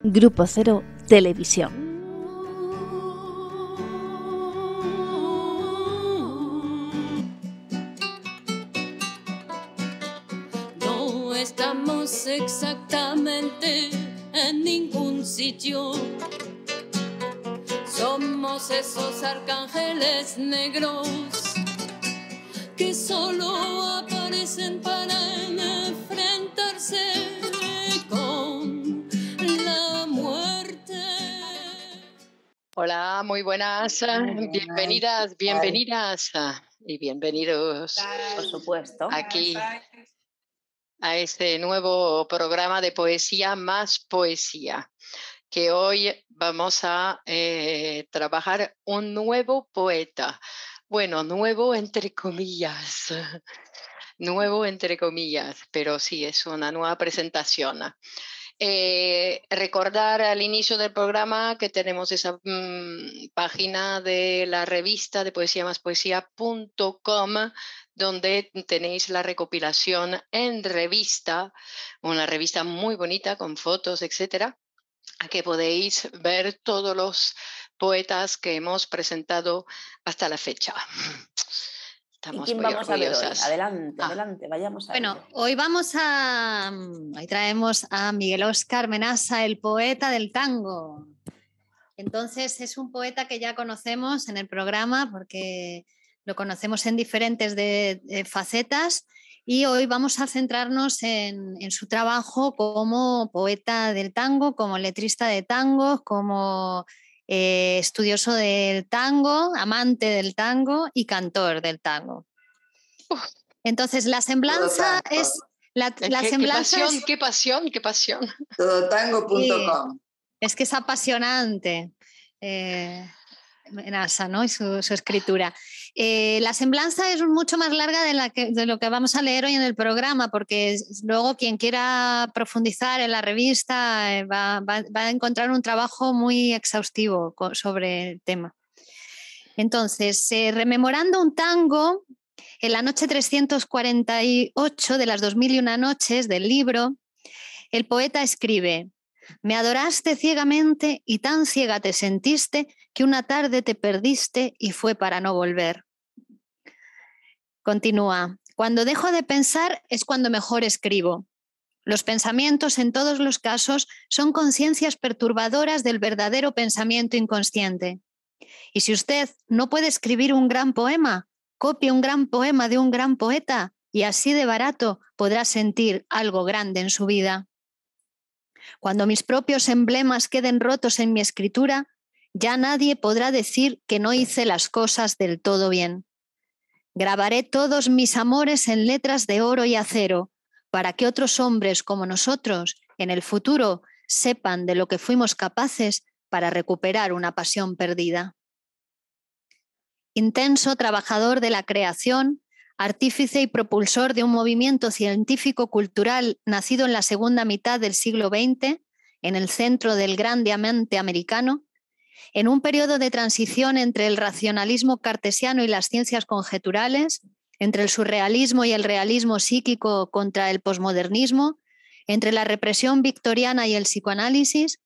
Grupo Cero Televisión. No estamos exactamente en ningún sitio. Somos esos arcángeles negros que solo aparecen para enfrentarse con la muerte. Hola, muy buenas. Bienvenidas, bienvenidas y bienvenidos, por supuesto, aquí a este nuevo programa de Poesía más Poesía, que hoy vamos a trabajar un nuevo poeta. Bueno, nuevo entre comillas, pero sí, es una nueva presentación. Recordar al inicio del programa que tenemos esa página de la revista de poesiamaspoesia.com, donde tenéis la recopilación en revista, una revista muy bonita con fotos, etcétera, que podéis ver todos los poetas que hemos presentado hasta la fecha. Estamos ¿Y quién muy vamos orgullosas. A ver hoy? Adelante, adelante, vayamos a ver. Bueno, hoy traemos a Miguel Óscar Menassa, el poeta del tango. Entonces es un poeta que ya conocemos en el programa porque lo conocemos en diferentes facetas, y hoy vamos a centrarnos en su trabajo como poeta del tango, como letrista de tangos, como estudioso del tango, amante del tango y cantor del tango. Entonces, la semblanza es... ¡Qué pasión! Todotango.com. Es que es apasionante, Menassa, ¿no? Y su escritura. La semblanza es mucho más larga de lo que vamos a leer hoy en el programa, porque luego quien quiera profundizar en la revista va a encontrar un trabajo muy exhaustivo sobre el tema. Entonces, rememorando un tango, en la noche 348 de las 2001 noches del libro, el poeta escribe: me adoraste ciegamente y tan ciega te sentiste que una tarde te perdiste y fue para no volver. Continúa. Cuando dejo de pensar es cuando mejor escribo. Los pensamientos en todos los casos son conciencias perturbadoras del verdadero pensamiento inconsciente. Y si usted no puede escribir un gran poema, copie un gran poema de un gran poeta y así de barato podrá sentir algo grande en su vida. Cuando mis propios emblemas queden rotos en mi escritura, ya nadie podrá decir que no hice las cosas del todo bien. Grabaré todos mis amores en letras de oro y acero, para que otros hombres como nosotros, en el futuro, sepan de lo que fuimos capaces para recuperar una pasión perdida. Intenso trabajador de la creación, artífice y propulsor de un movimiento científico-cultural nacido en la segunda mitad del siglo XX, en el centro del gran diamante americano, en un periodo de transición entre el racionalismo cartesiano y las ciencias conjeturales, entre el surrealismo y el realismo psíquico contra el posmodernismo, entre la represión victoriana y el psicoanálisis,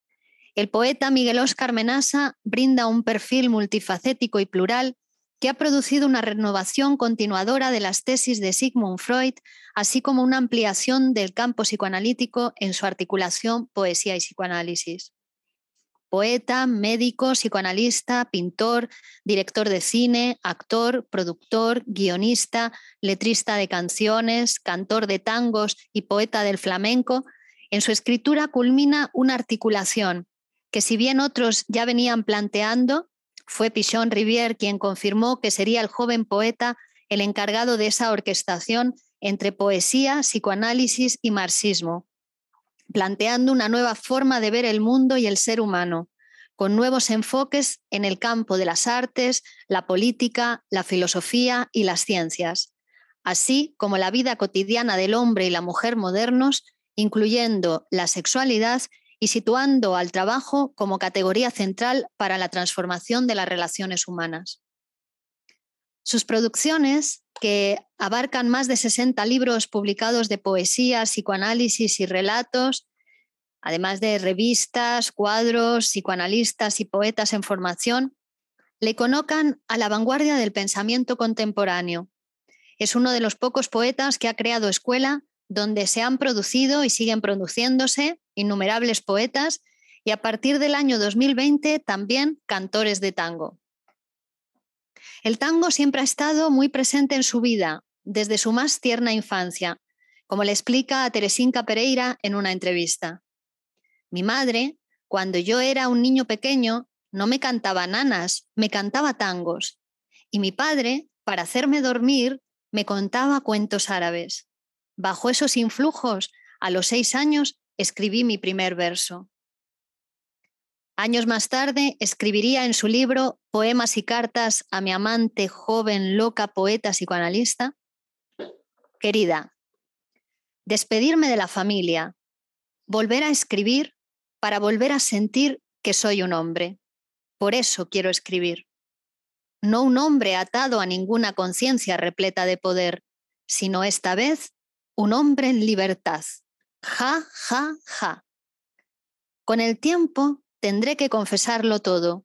el poeta Miguel Óscar Menassa brinda un perfil multifacético y plural que ha producido una renovación continuadora de las tesis de Sigmund Freud, así como una ampliación del campo psicoanalítico en su articulación poesía y psicoanálisis. Poeta, médico, psicoanalista, pintor, director de cine, actor, productor, guionista, letrista de canciones, cantor de tangos y poeta del flamenco, en su escritura culmina una articulación que, si bien otros ya venían planteando, fue Pichon-Rivière quien confirmó que sería el joven poeta el encargado de esa orquestación entre poesía, psicoanálisis y marxismo, planteando una nueva forma de ver el mundo y el ser humano, con nuevos enfoques en el campo de las artes, la política, la filosofía y las ciencias, así como la vida cotidiana del hombre y la mujer modernos, incluyendo la sexualidad y situando al trabajo como categoría central para la transformación de las relaciones humanas. Sus producciones, que abarcan más de 60 libros publicados de poesía, psicoanálisis y relatos, además de revistas, cuadros, psicoanalistas y poetas en formación, le colocan a la vanguardia del pensamiento contemporáneo. Es uno de los pocos poetas que ha creado escuela donde se han producido y siguen produciéndose innumerables poetas y a partir del año 2020 también cantores de tango. El tango siempre ha estado muy presente en su vida, desde su más tierna infancia, como le explica a Teresinka Pereira en una entrevista. Mi madre, cuando yo era un niño pequeño, no me cantaba nanas, me cantaba tangos. Y mi padre, para hacerme dormir, me contaba cuentos árabes. Bajo esos influjos, a los 6 años, escribí mi primer verso. Años más tarde, escribiría en su libro Poemas y cartas a mi amante, joven, loca, poeta, psicoanalista. Querida, despedirme de la familia, volver a escribir para volver a sentir que soy un hombre. Por eso quiero escribir. No un hombre atado a ninguna conciencia repleta de poder, sino esta vez un hombre en libertad. Ja, ja, ja. Con el tiempo tendré que confesarlo todo.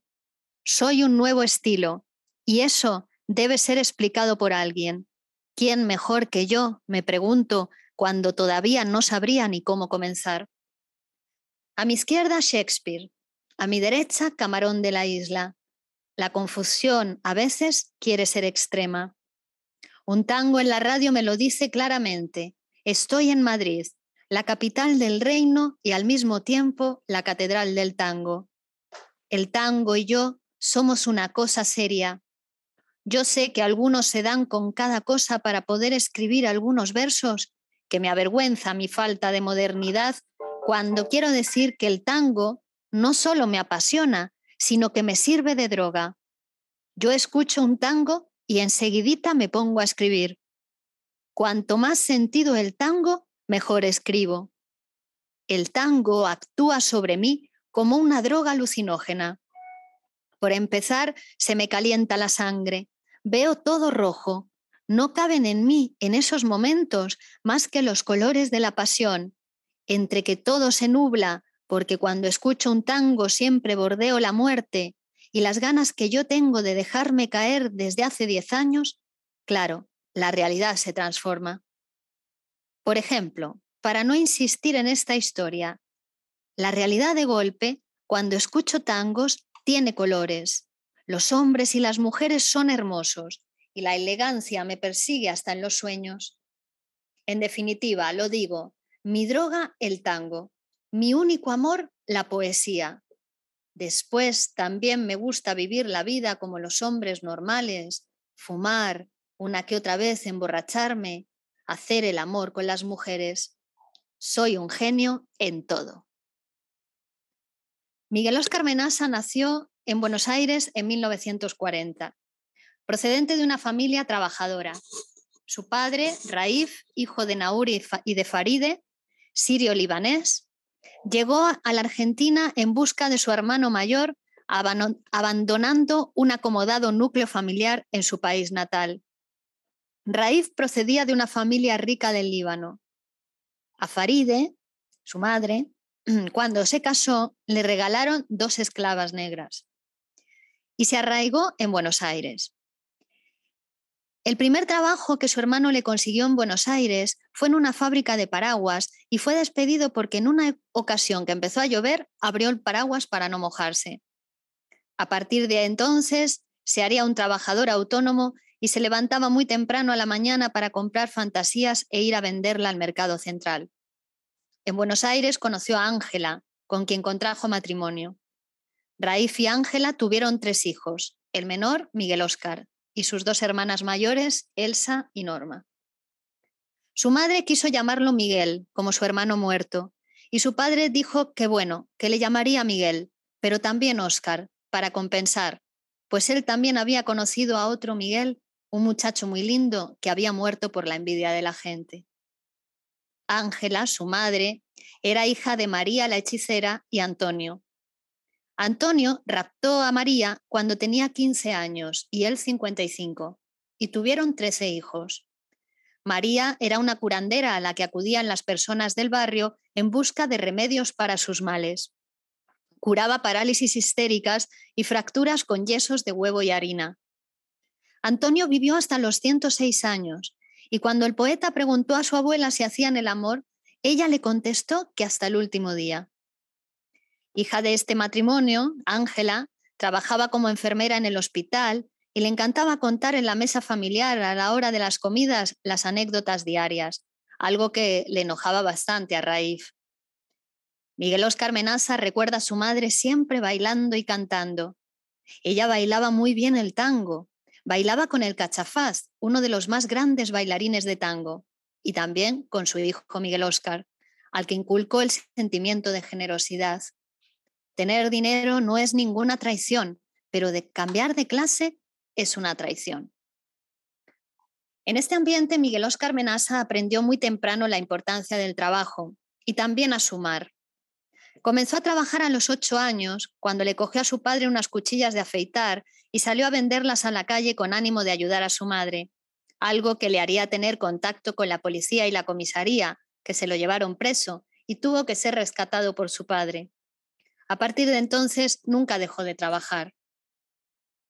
Soy un nuevo estilo y eso debe ser explicado por alguien. ¿Quién mejor que yo?, me pregunto, cuando todavía no sabría ni cómo comenzar. A mi izquierda Shakespeare, a mi derecha Camarón de la Isla. La confusión a veces quiere ser extrema. Un tango en la radio me lo dice claramente. Estoy en Madrid, la capital del reino y al mismo tiempo la catedral del tango. El tango y yo somos una cosa seria. Yo sé que algunos se dan con cada cosa para poder escribir algunos versos, que me avergüenza mi falta de modernidad cuando quiero decir que el tango no solo me apasiona, sino que me sirve de droga. Yo escucho un tango y enseguidita me pongo a escribir. Cuanto más sentido el tango, mejor escribo. El tango actúa sobre mí como una droga alucinógena. Por empezar, se me calienta la sangre. Veo todo rojo. No caben en mí, en esos momentos, más que los colores de la pasión. Entre que todo se nubla, porque cuando escucho un tango siempre bordeo la muerte y las ganas que yo tengo de dejarme caer desde hace 10 años, claro, la realidad se transforma. Por ejemplo, para no insistir en esta historia, la realidad de golpe, cuando escucho tangos, tiene colores. Los hombres y las mujeres son hermosos y la elegancia me persigue hasta en los sueños. En definitiva, lo digo, mi droga, el tango. Mi único amor, la poesía. Después también me gusta vivir la vida como los hombres normales, fumar, una que otra vez emborracharme, hacer el amor con las mujeres. Soy un genio en todo. Miguel Óscar Menassa nació en Buenos Aires en 1940, procedente de una familia trabajadora. Su padre, Raif, hijo de Nauri y de Faride, sirio-libanés, llegó a la Argentina en busca de su hermano mayor, abandonando un acomodado núcleo familiar en su país natal. Raif procedía de una familia rica del Líbano. A Faride, su madre, cuando se casó, le regalaron 2 esclavas negras y se arraigó en Buenos Aires. El primer trabajo que su hermano le consiguió en Buenos Aires fue en una fábrica de paraguas y fue despedido porque en una ocasión que empezó a llover, abrió el paraguas para no mojarse. A partir de entonces, se haría un trabajador autónomo y se levantaba muy temprano a la mañana para comprar fantasías e ir a venderla al mercado central. En Buenos Aires conoció a Ángela, con quien contrajo matrimonio. Raif y Ángela tuvieron 3 hijos, el menor, Miguel Óscar, y sus 2 hermanas mayores, Elsa y Norma. Su madre quiso llamarlo Miguel, como su hermano muerto, y su padre dijo que bueno, que le llamaría Miguel, pero también Óscar, para compensar, pues él también había conocido a otro Miguel, un muchacho muy lindo que había muerto por la envidia de la gente. Ángela, su madre, era hija de María la hechicera y Antonio. Antonio raptó a María cuando tenía 15 años y él 55, y tuvieron 13 hijos. María era una curandera a la que acudían las personas del barrio en busca de remedios para sus males. Curaba parálisis histéricas y fracturas con yesos de huevo y harina. Antonio vivió hasta los 106 años, y cuando el poeta preguntó a su abuela si hacían el amor, ella le contestó que hasta el último día. Hija de este matrimonio, Ángela trabajaba como enfermera en el hospital y le encantaba contar en la mesa familiar a la hora de las comidas las anécdotas diarias, algo que le enojaba bastante a Raif. Miguel Óscar Menassa recuerda a su madre siempre bailando y cantando. Ella bailaba muy bien el tango, bailaba con el Cachafaz, uno de los más grandes bailarines de tango, y también con su hijo Miguel Óscar, al que inculcó el sentimiento de generosidad. Tener dinero no es ninguna traición, pero cambiar de clase es una traición. En este ambiente, Miguel Óscar Menassa aprendió muy temprano la importancia del trabajo y también a sumar. Comenzó a trabajar a los 8 años, cuando le cogió a su padre unas cuchillas de afeitar y salió a venderlas a la calle con ánimo de ayudar a su madre, algo que le haría tener contacto con la policía y la comisaría, que se lo llevaron preso y tuvo que ser rescatado por su padre. A partir de entonces, nunca dejó de trabajar.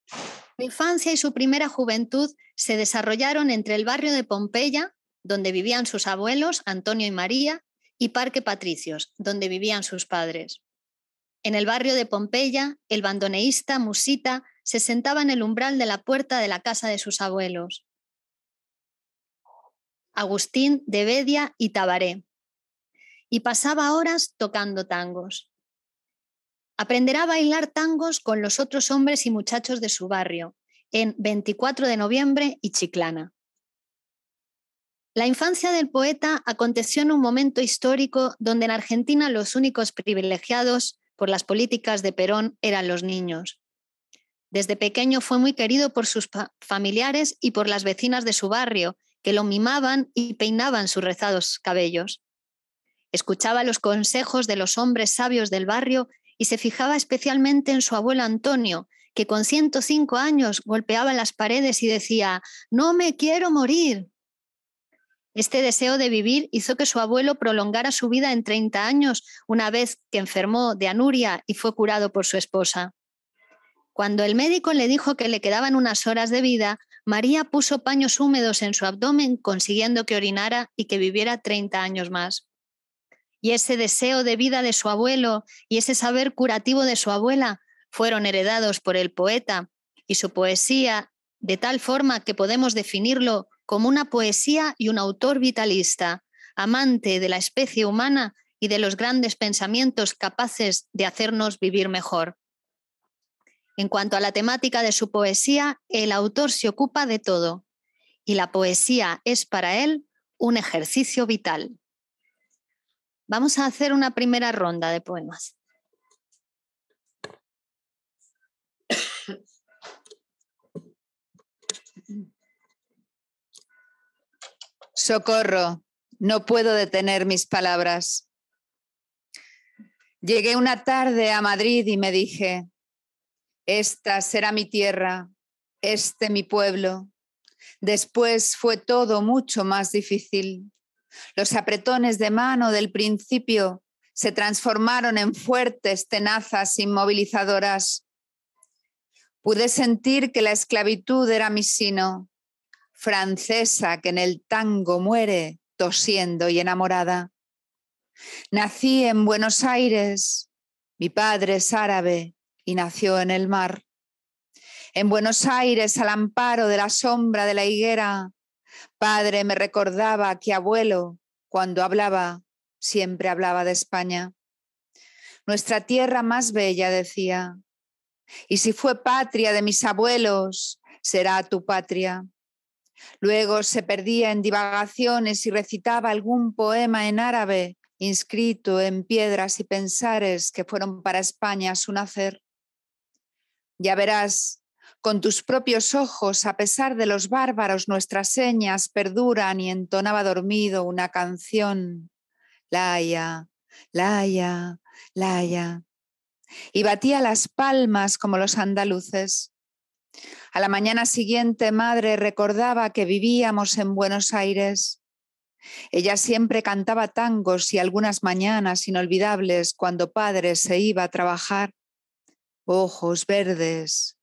Su infancia y su primera juventud se desarrollaron entre el barrio de Pompeya, donde vivían sus abuelos, Antonio y María, y Parque Patricios, donde vivían sus padres. En el barrio de Pompeya, el bandoneísta Musita se sentaba en el umbral de la puerta de la casa de sus abuelos. Agustín de Bedia y Tabaré, y pasaba horas tocando tangos. Aprenderá a bailar tangos con los otros hombres y muchachos de su barrio, en 24 de noviembre y Chiclana. La infancia del poeta aconteció en un momento histórico donde en Argentina los únicos privilegiados por las políticas de Perón eran los niños. Desde pequeño fue muy querido por sus familiares y por las vecinas de su barrio, que lo mimaban y peinaban sus rezados cabellos. Escuchaba los consejos de los hombres sabios del barrio y se fijaba especialmente en su abuelo Antonio, que con 105 años golpeaba las paredes y decía «¡No me quiero morir!». Este deseo de vivir hizo que su abuelo prolongara su vida en 30 años, una vez que enfermó de anuria y fue curado por su esposa. Cuando el médico le dijo que le quedaban unas horas de vida, María puso paños húmedos en su abdomen, consiguiendo que orinara y que viviera 30 años más. Y ese deseo de vida de su abuelo y ese saber curativo de su abuela fueron heredados por el poeta y su poesía, de tal forma que podemos definirlo como una poesía y un autor vitalista, amante de la especie humana y de los grandes pensamientos capaces de hacernos vivir mejor. En cuanto a la temática de su poesía, el autor se ocupa de todo, y la poesía es para él un ejercicio vital. Vamos a hacer una primera ronda de poemas. Socorro, no puedo detener mis palabras. Llegué una tarde a Madrid y me dije, esta será mi tierra, este mi pueblo. Después fue todo mucho más difícil. Los apretones de mano del principio se transformaron en fuertes tenazas inmovilizadoras. Pude sentir que la esclavitud era mi sino. Francesa que en el tango muere, tosiendo y enamorada. Nací en Buenos Aires, mi padre es árabe y nació en el mar. En Buenos Aires, al amparo de la sombra de la higuera, padre me recordaba que abuelo, cuando hablaba, siempre hablaba de España. Nuestra tierra más bella, decía, y si fue patria de mis abuelos, será tu patria. Luego se perdía en divagaciones y recitaba algún poema en árabe inscrito en piedras y pensares que fueron para España su nacer. Ya verás, con tus propios ojos, a pesar de los bárbaros, nuestras señas perduran y entonaba dormido una canción. Laia, laia, laia. Y batía las palmas como los andaluces. A la mañana siguiente, madre recordaba que vivíamos en Buenos Aires. Ella siempre cantaba tangos y algunas mañanas inolvidables cuando padre se iba a trabajar. Ojos verdes,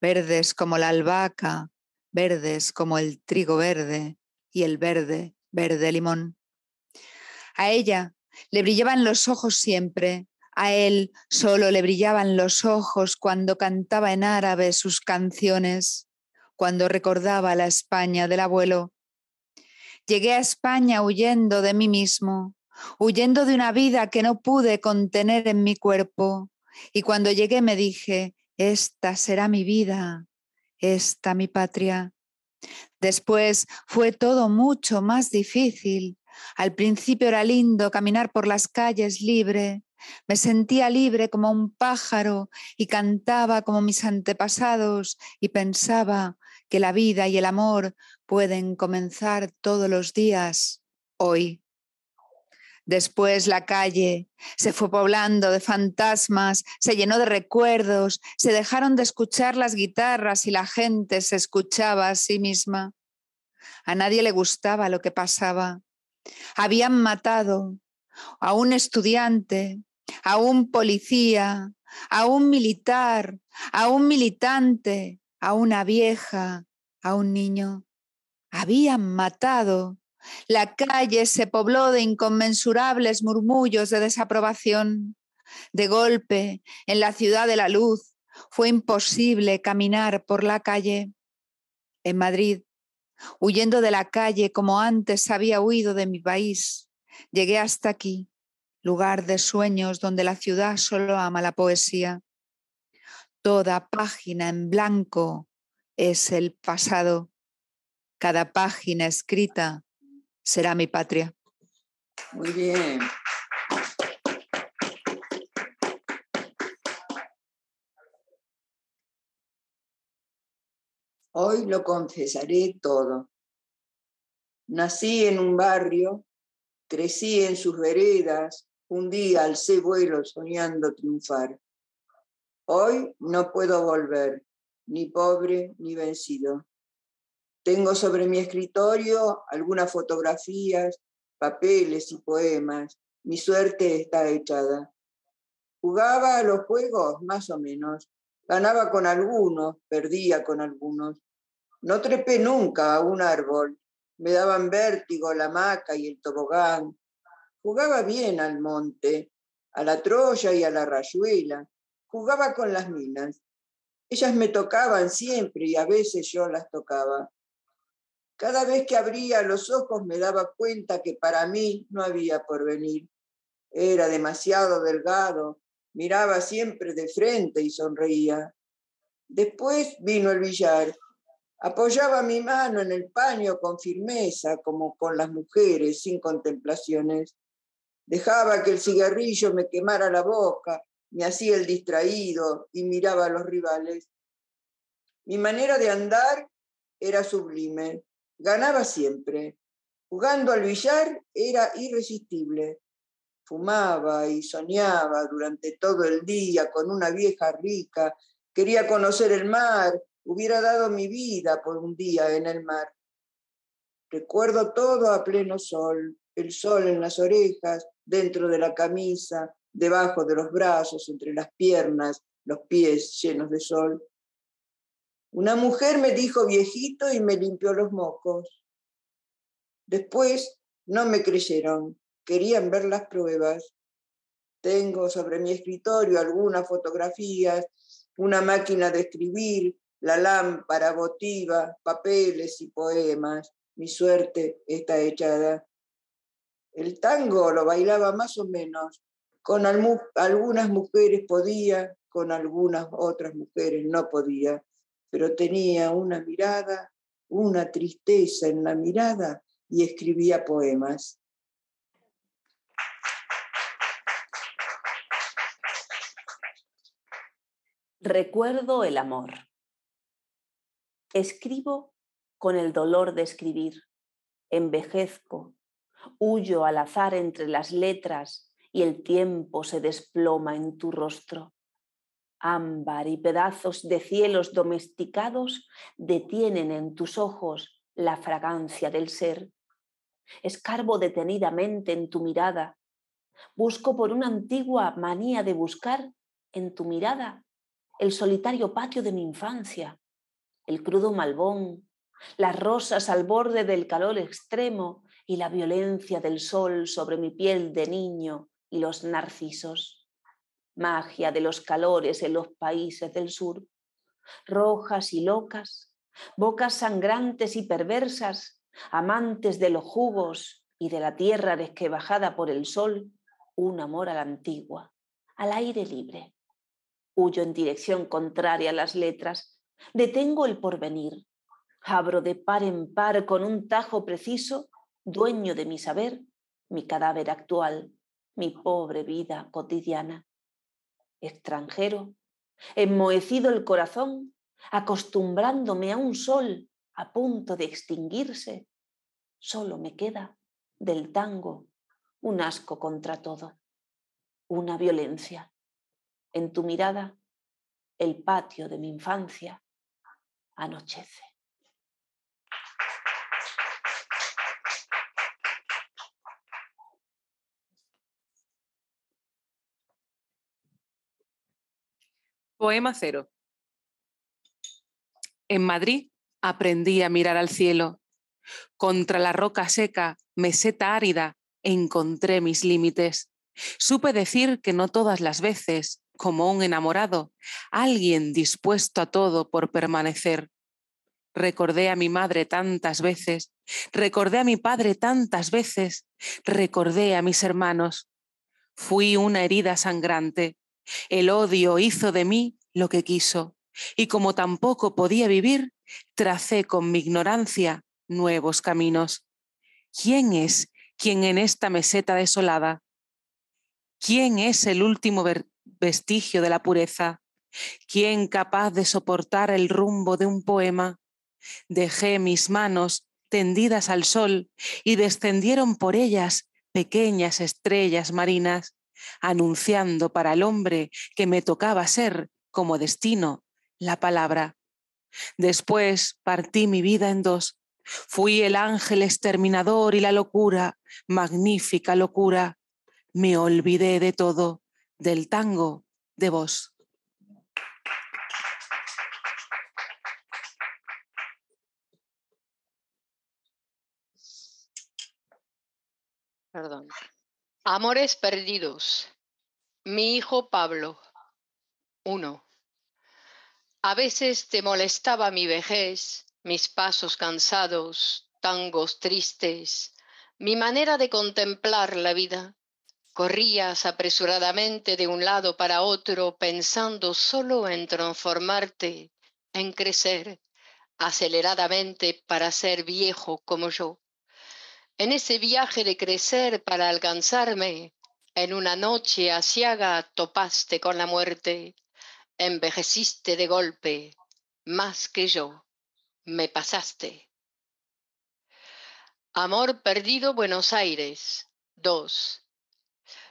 verdes como la albahaca, verdes como el trigo verde y el verde, verde limón. A ella le brillaban los ojos siempre. A él solo le brillaban los ojos cuando cantaba en árabe sus canciones, cuando recordaba la España del abuelo. Llegué a España huyendo de mí mismo, huyendo de una vida que no pude contener en mi cuerpo. Y cuando llegué me dije, esta será mi vida, esta mi patria. Después fue todo mucho más difícil. Al principio era lindo caminar por las calles libre. Me sentía libre como un pájaro y cantaba como mis antepasados y pensaba que la vida y el amor pueden comenzar todos los días, hoy. Después la calle se fue poblando de fantasmas, se llenó de recuerdos, se dejaron de escuchar las guitarras y la gente se escuchaba a sí misma. A nadie le gustaba lo que pasaba. Habían matado a un estudiante, a un policía, a un militar, a un militante, a una vieja, a un niño. Habían matado. La calle se pobló de inconmensurables murmullos de desaprobación. De golpe, en la ciudad de la luz, fue imposible caminar por la calle. En Madrid, huyendo de la calle como antes había huido de mi país, llegué hasta aquí, lugar de sueños donde la ciudad solo ama la poesía. Toda página en blanco es el pasado. Cada página escrita será mi patria. Muy bien. Hoy lo confesaré todo. Nací en un barrio. Crecí en sus veredas, un día alcé vuelo soñando triunfar. Hoy no puedo volver, ni pobre ni vencido. Tengo sobre mi escritorio algunas fotografías, papeles y poemas. Mi suerte está echada. Jugaba a los juegos más o menos. Ganaba con algunos, perdía con algunos. No trepé nunca a un árbol. Me daban vértigo la hamaca y el tobogán. Jugaba bien al monte, a la troya y a la rayuela. Jugaba con las minas. Ellas me tocaban siempre y a veces yo las tocaba. Cada vez que abría los ojos me daba cuenta que para mí no había porvenir. Era demasiado delgado, miraba siempre de frente y sonreía. Después vino el billar. Apoyaba mi mano en el paño con firmeza, como con las mujeres, sin contemplaciones. Dejaba que el cigarrillo me quemara la boca, me hacía el distraído y miraba a los rivales. Mi manera de andar era sublime, ganaba siempre. Jugando al billar era irresistible. Fumaba y soñaba durante todo el día con una vieja rica, quería conocer el mar. Hubiera dado mi vida por un día en el mar. Recuerdo todo a pleno sol, el sol en las orejas, dentro de la camisa, debajo de los brazos, entre las piernas, los pies llenos de sol. Una mujer me dijo viejito y me limpió los mocos. Después no me creyeron, querían ver las pruebas. Tengo sobre mi escritorio algunas fotografías, una máquina de escribir, la lámpara votiva, papeles y poemas. Mi suerte está echada. El tango lo bailaba más o menos. Con algunas mujeres podía, con algunas otras mujeres no podía. Pero tenía una mirada, una tristeza en la mirada y escribía poemas. Recuerdo el amor. Escribo con el dolor de escribir, envejezco, huyo al azar entre las letras y el tiempo se desploma en tu rostro. ámbar y pedazos de cielos domesticados detienen en tus ojos la fragancia del ser. Escarbo detenidamente en tu mirada. Busco por una antigua manía de buscar en tu mirada el solitario patio de mi infancia, el crudo malvón, las rosas al borde del calor extremo y la violencia del sol sobre mi piel de niño y los narcisos. Magia de los calores en los países del sur, rojas y locas, bocas sangrantes y perversas, amantes de los jugos y de la tierra desquebajada por el sol, un amor a la antigua, al aire libre. Huyo en dirección contraria a las letras, detengo el porvenir, abro de par en par con un tajo preciso, dueño de mi saber, mi cadáver actual, mi pobre vida cotidiana. Extranjero, enmohecido el corazón, acostumbrándome a un sol a punto de extinguirse, solo me queda del tango un asco contra todo, una violencia. En tu mirada, el patio de mi infancia anochece. Poema 0. En Madrid aprendí a mirar al cielo. Contra la roca seca, meseta árida, encontré mis límites. Supe decir que no todas las veces, como un enamorado, alguien dispuesto a todo por permanecer. Recordé a mi madre tantas veces, recordé a mi padre tantas veces, recordé a mis hermanos. Fui una herida sangrante. El odio hizo de mí lo que quiso, y como tampoco podía vivir, tracé con mi ignorancia nuevos caminos. ¿Quién es quien en esta meseta desolada? ¿Quién es el último vestigio de la pureza? ¿Quién capaz de soportar el rumbo de un poema? Dejé mis manos tendidas al sol y descendieron por ellas pequeñas estrellas marinas, anunciando para el hombre que me tocaba ser, como destino, la palabra. Después partí mi vida en dos. Fui el ángel exterminador y la locura, magnífica locura. Me olvidé de todo, del tango, de vos. Perdón. Amores perdidos. Mi hijo Pablo. 1. A veces te molestaba mi vejez, mis pasos cansados, tangos tristes, mi manera de contemplar la vida. Corrías apresuradamente de un lado para otro, pensando solo en transformarte, en crecer aceleradamente para ser viejo como yo. En ese viaje de crecer para alcanzarme, en una noche aciaga topaste con la muerte, envejeciste de golpe, más que yo, me pasaste. Amor perdido, Buenos Aires. 2.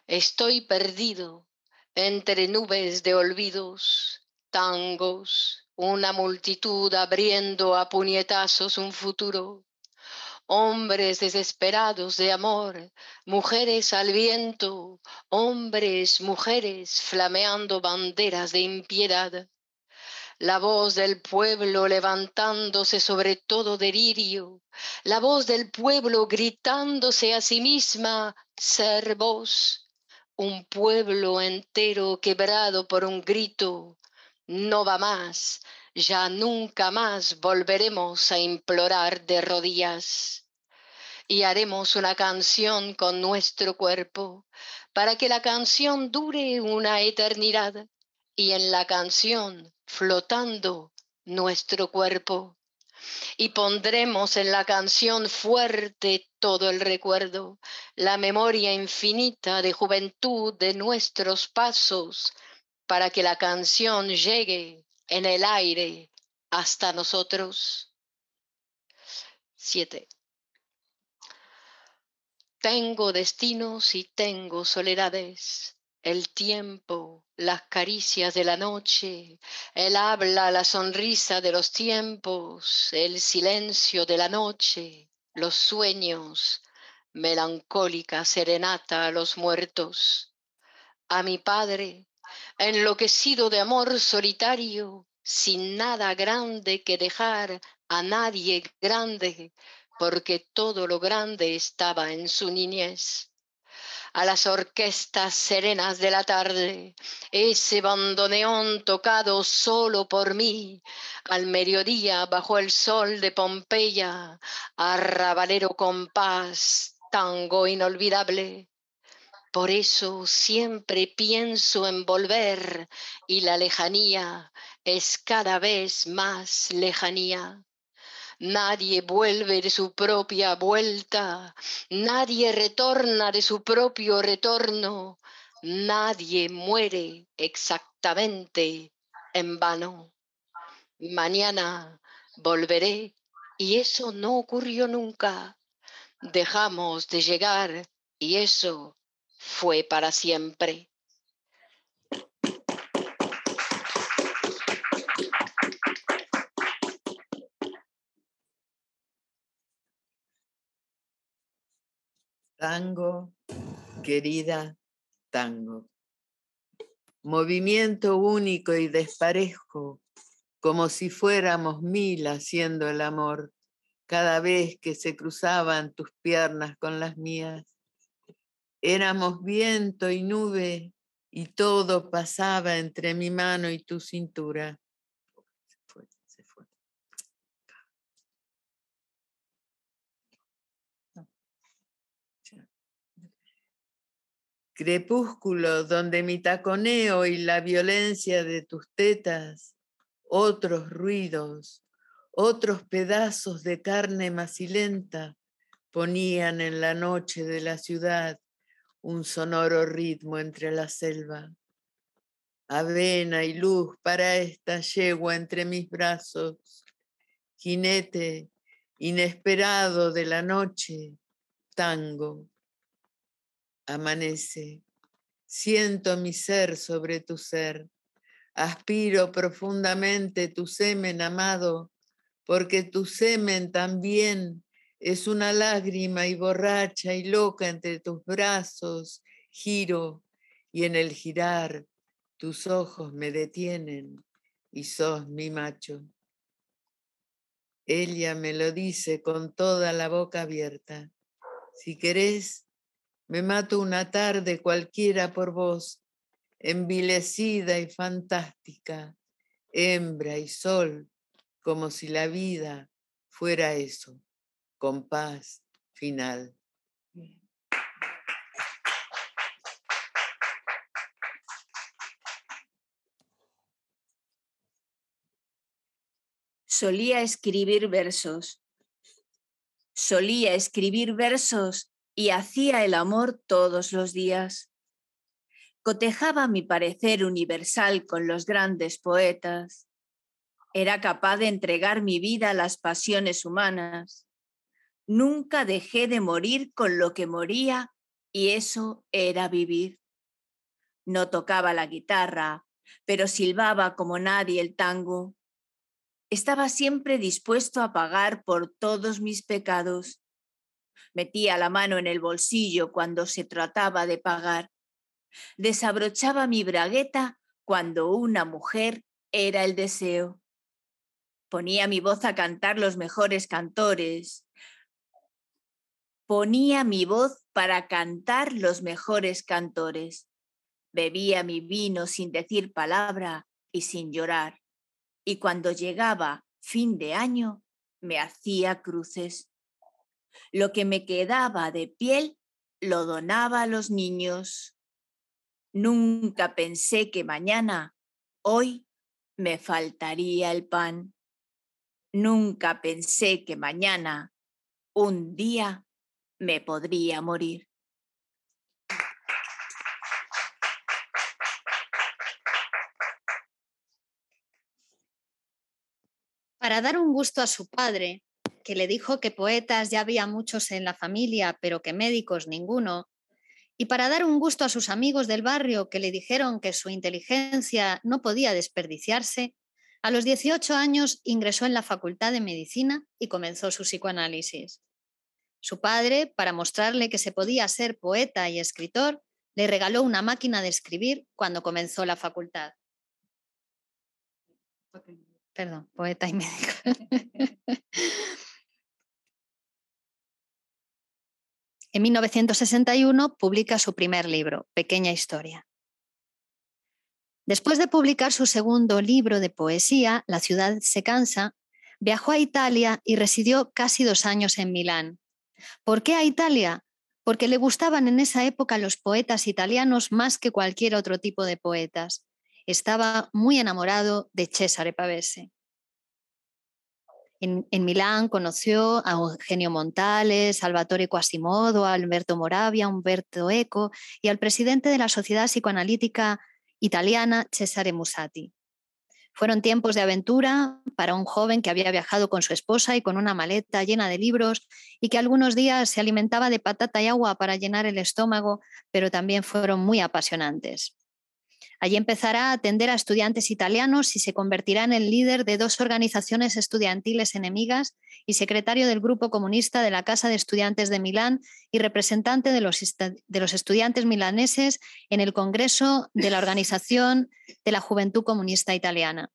Estoy perdido entre nubes de olvidos, tangos, una multitud abriendo a puñetazos un futuro. Hombres desesperados de amor, mujeres al viento, hombres, mujeres flameando banderas de impiedad. La voz del pueblo levantándose sobre todo delirio, la voz del pueblo gritándose a sí misma, ser vos. Un pueblo entero quebrado por un grito, no va más. Ya nunca más volveremos a implorar de rodillas y haremos una canción con nuestro cuerpo para que la canción dure una eternidad y en la canción flotando nuestro cuerpo y pondremos en la canción fuerte todo el recuerdo, la memoria infinita de juventud de nuestros pasos para que la canción llegue en el aire hasta nosotros. 7. Tengo destinos y tengo soledades. El tiempo, las caricias de la noche, el habla, la sonrisa de los tiempos, el silencio de la noche, los sueños, melancólica serenata a los muertos. A mi padre, enloquecido de amor solitario, sin nada grande que dejar a nadie grande, porque todo lo grande estaba en su niñez. A las orquestas serenas de la tarde, ese bandoneón tocado solo por mí, al mediodía bajo el sol de Pompeya, arrabalero compás, tango inolvidable. Por eso siempre pienso en volver y la lejanía es cada vez más lejanía. Nadie vuelve de su propia vuelta, nadie retorna de su propio retorno, nadie muere exactamente en vano. Mañana volveré y eso no ocurrió nunca. Dejamos de llegar y eso fue para siempre. Tango, querida, tango. Movimiento único y desparejo, como si fuéramos mil haciendo el amor, cada vez que se cruzaban tus piernas con las mías. Éramos viento y nube, y todo pasaba entre mi mano y tu cintura. Se fue. Crepúsculo donde mi taconeo y la violencia de tus tetas, otros ruidos, otros pedazos de carne macilenta ponían en la noche de la ciudad un sonoro ritmo entre la selva. Avena y luz para esta yegua entre mis brazos, jinete inesperado de la noche, tango. Amanece, siento mi ser sobre tu ser, aspiro profundamente tu semen, amado, porque tu semen también es una lágrima y borracha y loca entre tus brazos, giro, y en el girar tus ojos me detienen y sos mi macho. Ella me lo dice con toda la boca abierta, si querés, me mato una tarde cualquiera por vos, envilecida y fantástica, hembra y sol, como si la vida fuera eso, compás final. Solía escribir versos y hacía el amor todos los días. Cotejaba mi parecer universal con los grandes poetas. Era capaz de entregar mi vida a las pasiones humanas. Nunca dejé de morir con lo que moría, y eso era vivir. No tocaba la guitarra, pero silbaba como nadie el tango. Estaba siempre dispuesto a pagar por todos mis pecados. Metía la mano en el bolsillo cuando se trataba de pagar. Desabrochaba mi bragueta cuando una mujer era el deseo. Ponía mi voz a cantar los mejores cantores. Ponía mi voz para cantar los mejores cantores. Bebía mi vino sin decir palabra y sin llorar. Y cuando llegaba fin de año, me hacía cruces. Lo que me quedaba de piel lo donaba a los niños. Nunca pensé que mañana, hoy, me faltaría el pan. Nunca pensé que mañana, un día, me podría morir. Para dar un gusto a su padre, que le dijo que poetas ya había muchos en la familia, pero que médicos ninguno, y para dar un gusto a sus amigos del barrio que le dijeron que su inteligencia no podía desperdiciarse, a los 18 años ingresó en la Facultad de Medicina y comenzó su psicoanálisis. Su padre, para mostrarle que se podía ser poeta y escritor, le regaló una máquina de escribir cuando comenzó la facultad. Perdón, poeta y médico. En 1961 publica su primer libro, Pequeña Historia. Después de publicar su segundo libro de poesía, La ciudad se cansa, viajó a Italia y residió casi 2 años en Milán. ¿Por qué a Italia? Porque le gustaban en esa época los poetas italianos más que cualquier otro tipo de poetas. Estaba muy enamorado de Cesare Pavese. En Milán conoció a Eugenio Montale, Salvatore Quasimodo, a Alberto Moravia, Umberto Eco y al presidente de la Sociedad Psicoanalítica Italiana, Cesare Musatti. Fueron tiempos de aventura para un joven que había viajado con su esposa y con una maleta llena de libros y que algunos días se alimentaba de patata y agua para llenar el estómago, pero también fueron muy apasionantes. Allí empezará a atender a estudiantes italianos y se convertirá en el líder de 2 organizaciones estudiantiles enemigas y secretario del Grupo Comunista de la Casa de Estudiantes de Milán y representante de los estudiantes milaneses en el Congreso de la Organización de la Juventud Comunista Italiana.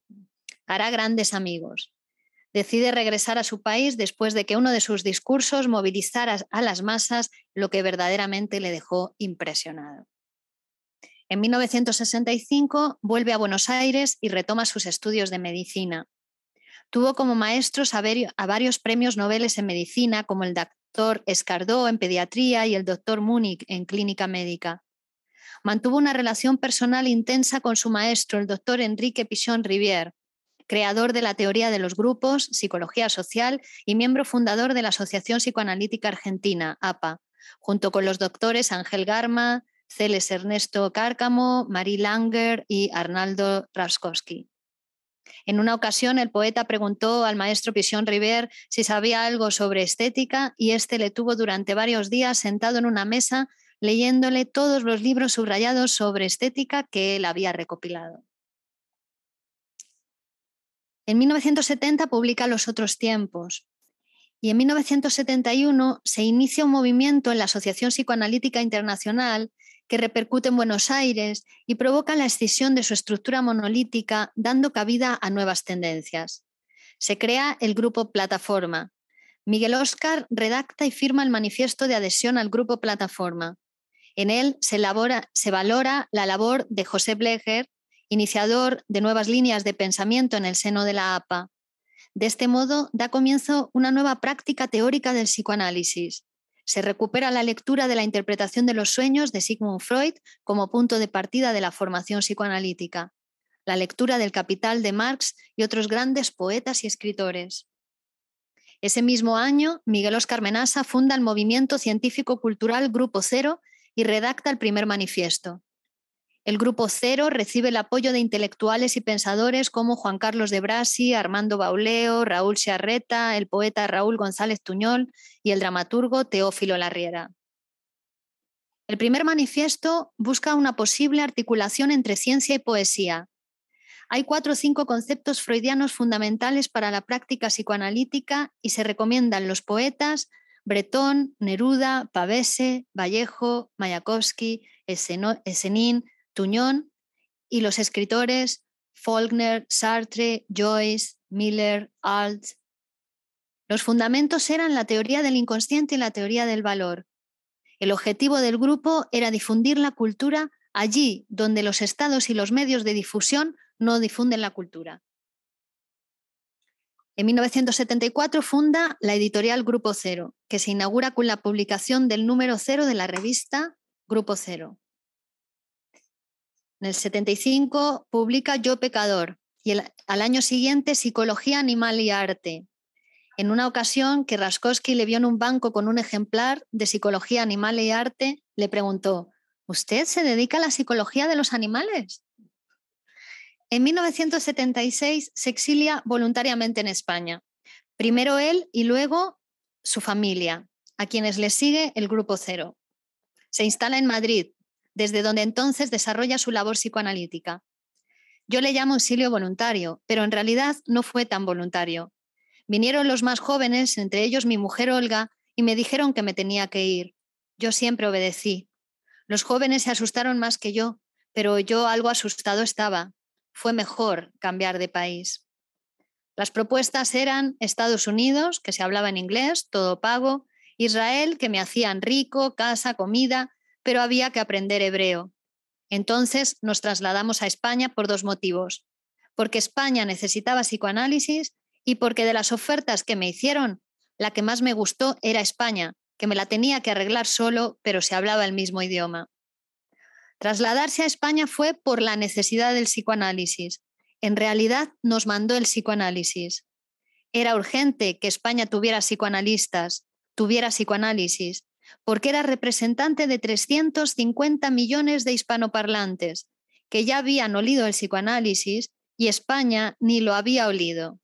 Hará grandes amigos. Decide regresar a su país después de que uno de sus discursos movilizara a las masas, lo que verdaderamente le dejó impresionado. En 1965 vuelve a Buenos Aires y retoma sus estudios de medicina. Tuvo como maestros a varios premios Nobel en medicina, como el doctor Escardó en pediatría y el doctor Múnich en clínica médica. Mantuvo una relación personal intensa con su maestro, el doctor Enrique Pichon-Rivière, creador de la teoría de los grupos, psicología social y miembro fundador de la Asociación Psicoanalítica Argentina, APA, junto con los doctores Ángel Garma, Celes Ernesto Cárcamo, Marie Langer y Arnaldo Raskowski. En una ocasión, el poeta preguntó al maestro Pichon-Rivière si sabía algo sobre estética y este le tuvo durante varios días sentado en una mesa leyéndole todos los libros subrayados sobre estética que él había recopilado. En 1970 publica Los otros tiempos. Y en 1971 se inicia un movimiento en la Asociación Psicoanalítica Internacional que repercute en Buenos Aires y provoca la escisión de su estructura monolítica, dando cabida a nuevas tendencias. Se crea el Grupo Plataforma. Miguel Óscar redacta y firma el manifiesto de adhesión al Grupo Plataforma. En él se valora la labor de José Blecher, iniciador de nuevas líneas de pensamiento en el seno de la APA. De este modo da comienzo una nueva práctica teórica del psicoanálisis. Se recupera la lectura de la interpretación de los sueños de Sigmund Freud como punto de partida de la formación psicoanalítica, la lectura del Capital de Marx y otros grandes poetas y escritores. Ese mismo año, Miguel Óscar Menassa funda el movimiento científico-cultural Grupo Cero y redacta el primer manifiesto. El Grupo Cero recibe el apoyo de intelectuales y pensadores como Juan Carlos de Brasi, Armando Bauleo, Raúl Sciarreta, el poeta Raúl González Tuñol y el dramaturgo Teófilo Larriera. El primer manifiesto busca una posible articulación entre ciencia y poesía. Hay 4 o 5 conceptos freudianos fundamentales para la práctica psicoanalítica y se recomiendan los poetas Bretón, Neruda, Pavese, Vallejo, Mayakovsky, Essenin, Tuñón y los escritores Faulkner, Sartre, Joyce, Miller, Alt. Los fundamentos eran la teoría del inconsciente y la teoría del valor. El objetivo del grupo era difundir la cultura allí donde los estados y los medios de difusión no difunden la cultura. En 1974 funda la editorial Grupo Cero, que se inaugura con la publicación del número 0 de la revista Grupo Cero. En el 75 publica Yo pecador y al año siguiente Psicología animal y arte. En una ocasión que Raskowski le vio en un banco con un ejemplar de Psicología animal y arte, le preguntó: ¿usted se dedica a la psicología de los animales? En 1976 se exilia voluntariamente en España. Primero él y luego su familia, a quienes le sigue el Grupo Cero. Se instala en Madrid, desde donde entonces desarrolla su labor psicoanalítica. Yo le llamo auxilio voluntario, pero en realidad no fue tan voluntario. Vinieron los más jóvenes, entre ellos mi mujer Olga, y me dijeron que me tenía que ir. Yo siempre obedecí. Los jóvenes se asustaron más que yo, pero yo algo asustado estaba. Fue mejor cambiar de país. Las propuestas eran Estados Unidos, que se hablaba en inglés, todo pago, Israel, que me hacían rico, casa, comida, pero había que aprender hebreo. Entonces nos trasladamos a España por dos motivos. Porque España necesitaba psicoanálisis y porque de las ofertas que me hicieron, la que más me gustó era España, que me la tenía que arreglar solo, pero se hablaba el mismo idioma. Trasladarse a España fue por la necesidad del psicoanálisis. En realidad nos mandó el psicoanálisis. Era urgente que España tuviera psicoanalistas, tuviera psicoanálisis, porque era representante de 350 millones de hispanoparlantes, que ya habían olido el psicoanálisis y España ni lo había olido.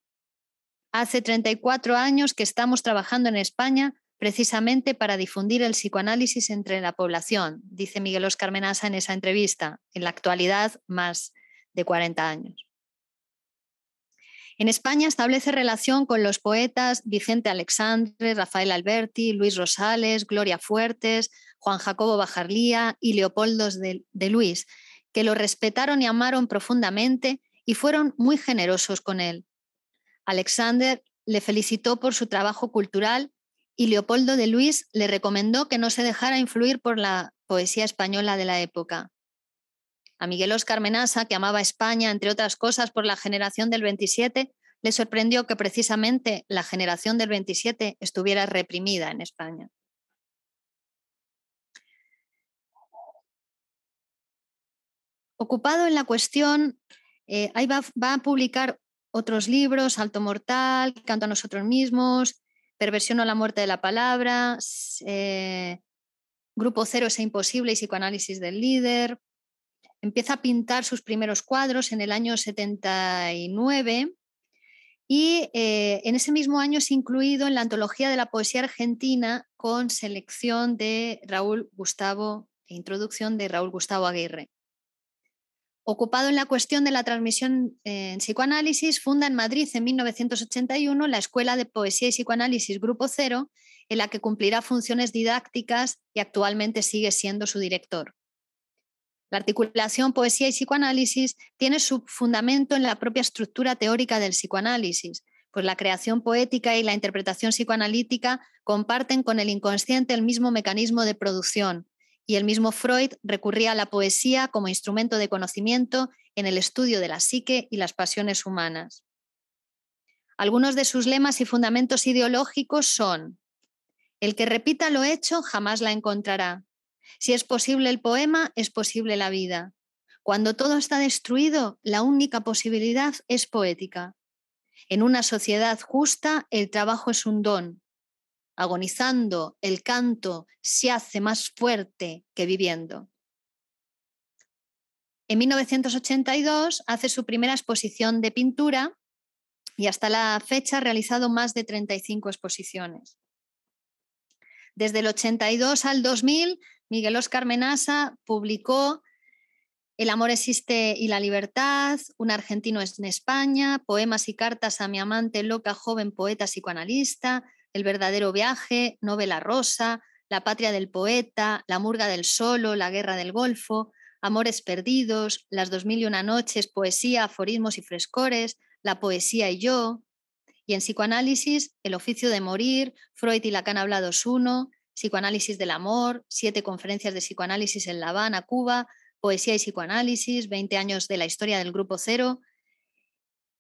Hace 34 años que estamos trabajando en España precisamente para difundir el psicoanálisis entre la población, dice Miguel Óscar Menassa en esa entrevista, en la actualidad más de 40 años. En España establece relación con los poetas Vicente Alexandre, Rafael Alberti, Luis Rosales, Gloria Fuertes, Juan Jacobo Bajarlía y Leopoldo de Luis, que lo respetaron y amaron profundamente y fueron muy generosos con él. Alexandre le felicitó por su trabajo cultural y Leopoldo de Luis le recomendó que no se dejara influir por la poesía española de la época. A Miguel Óscar Menassa, que amaba España, entre otras cosas, por la generación del 27, le sorprendió que precisamente la generación del 27 estuviera reprimida en España. Ocupado en la cuestión, ahí va a publicar otros libros, Salto Mortal, Canto a Nosotros Mismos, Perversión o la Muerte de la Palabra, Grupo Cero es Imposible y Psicoanálisis del Líder. Empieza a pintar sus primeros cuadros en el año 79 y en ese mismo año es incluido en la antología de la poesía argentina con selección de Raúl Gustavo e introducción de Raúl Gustavo Aguirre. Ocupado en la cuestión de la transmisión en psicoanálisis, funda en Madrid en 1981 la Escuela de Poesía y Psicoanálisis Grupo Cero, en la que cumplirá funciones didácticas y actualmente sigue siendo su director. La articulación poesía y psicoanálisis tiene su fundamento en la propia estructura teórica del psicoanálisis, pues la creación poética y la interpretación psicoanalítica comparten con el inconsciente el mismo mecanismo de producción, y el mismo Freud recurría a la poesía como instrumento de conocimiento en el estudio de la psique y las pasiones humanas. Algunos de sus lemas y fundamentos ideológicos son: el que repita lo hecho jamás la encontrará. Si es posible el poema, es posible la vida. Cuando todo está destruido, la única posibilidad es poética. En una sociedad justa, el trabajo es un don. Agonizando, el canto se hace más fuerte que viviendo. En 1982 hace su primera exposición de pintura y hasta la fecha ha realizado más de 35 exposiciones. Desde el 82 al 2000, Miguel Óscar Menassa publicó El amor existe y la libertad, Un argentino en España, Poemas y cartas a mi amante loca joven poeta psicoanalista, El verdadero viaje, Novela rosa, La patria del poeta, La murga del solo, La guerra del golfo, Amores perdidos, Las 2001 noches, Poesía, aforismos y frescores, La poesía y yo. Y en psicoanálisis, El oficio de morir, Freud y Lacan hablados uno, Psicoanálisis del amor, 7 conferencias de psicoanálisis en La Habana, Cuba, Poesía y psicoanálisis, 20 años de la historia del Grupo Cero,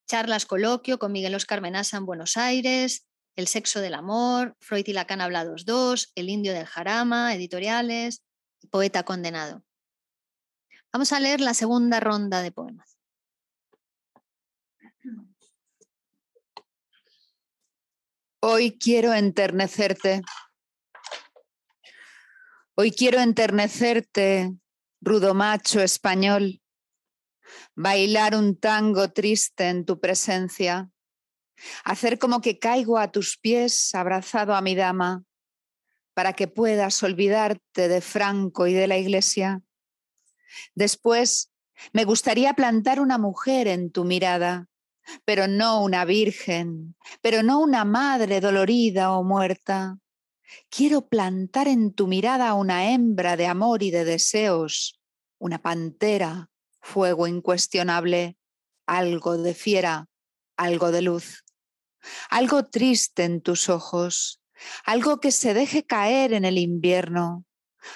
charlas coloquio con Miguel Óscar Menassa en Buenos Aires, El sexo del amor, Freud y Lacan hablados 2, El indio del Jarama, editoriales, Poeta condenado. Vamos a leer la segunda ronda de poemas. Hoy quiero enternecerte. Hoy quiero enternecerte, rudo macho español, bailar un tango triste en tu presencia, hacer como que caigo a tus pies abrazado a mi dama, para que puedas olvidarte de Franco y de la Iglesia. Después, me gustaría plantar una mujer en tu mirada, pero no una virgen, pero no una madre dolorida o muerta. Quiero plantar en tu mirada una hembra de amor y de deseos, una pantera, fuego incuestionable, algo de fiera, algo de luz, algo triste en tus ojos, algo que se deje caer en el invierno,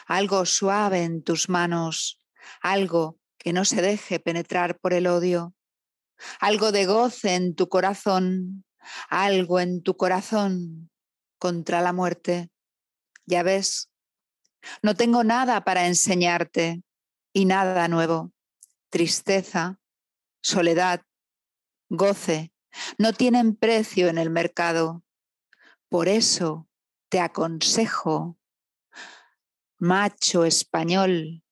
algo suave en tus manos, algo que no se deje penetrar por el odio, algo de goce en tu corazón, algo en tu corazón contra la muerte. Ya ves, no tengo nada para enseñarte y nada nuevo. Tristeza, soledad, goce, no tienen precio en el mercado. Por eso te aconsejo, macho español,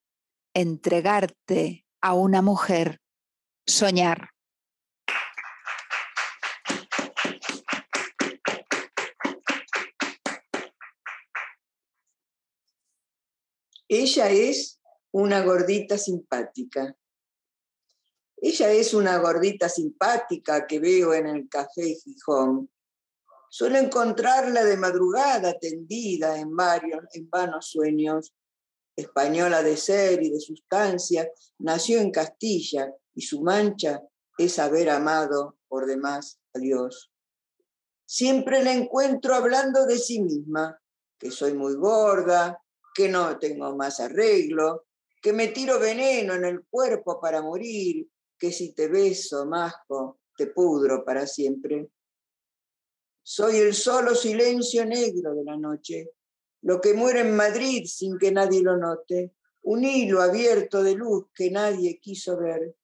entregarte a una mujer, soñar. Ella es una gordita simpática. Ella es una gordita simpática que veo en el café Gijón. Suelo encontrarla de madrugada tendida en vanos sueños. Española de ser y de sustancia, nació en Castilla y su mancha es haber amado por demás a Dios. Siempre la encuentro hablando de sí misma, que soy muy gorda, que no tengo más arreglo, que me tiro veneno en el cuerpo para morir, que si te beso, masco, te pudro para siempre. Soy el solo silencio negro de la noche, lo que muere en Madrid sin que nadie lo note, un hilo abierto de luz que nadie quiso ver.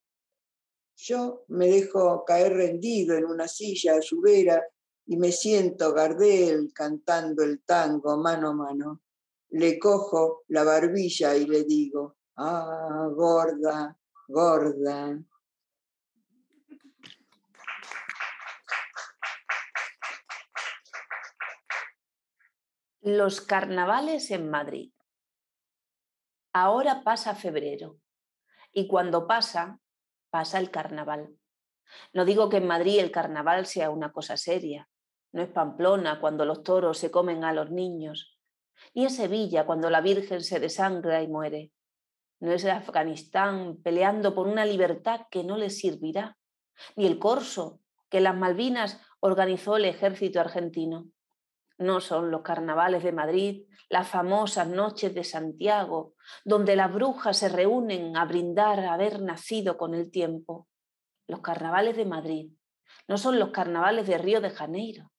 Yo me dejo caer rendido en una silla a su vera y me siento Gardel cantando el tango mano a mano. Le cojo la barbilla y le digo, ah, gorda, gorda. Los carnavales en Madrid. Ahora pasa febrero y cuando pasa, pasa el carnaval. No digo que en Madrid el carnaval sea una cosa seria. No es Pamplona cuando los toros se comen a los niños. Ni es Sevilla cuando la Virgen se desangra y muere. No es Afganistán peleando por una libertad que no le servirá. Ni el corso que en las Malvinas organizó el ejército argentino. No son los carnavales de Madrid, las famosas noches de Santiago, donde las brujas se reúnen a brindar a haber nacido con el tiempo. Los carnavales de Madrid no son los carnavales de Río de Janeiro,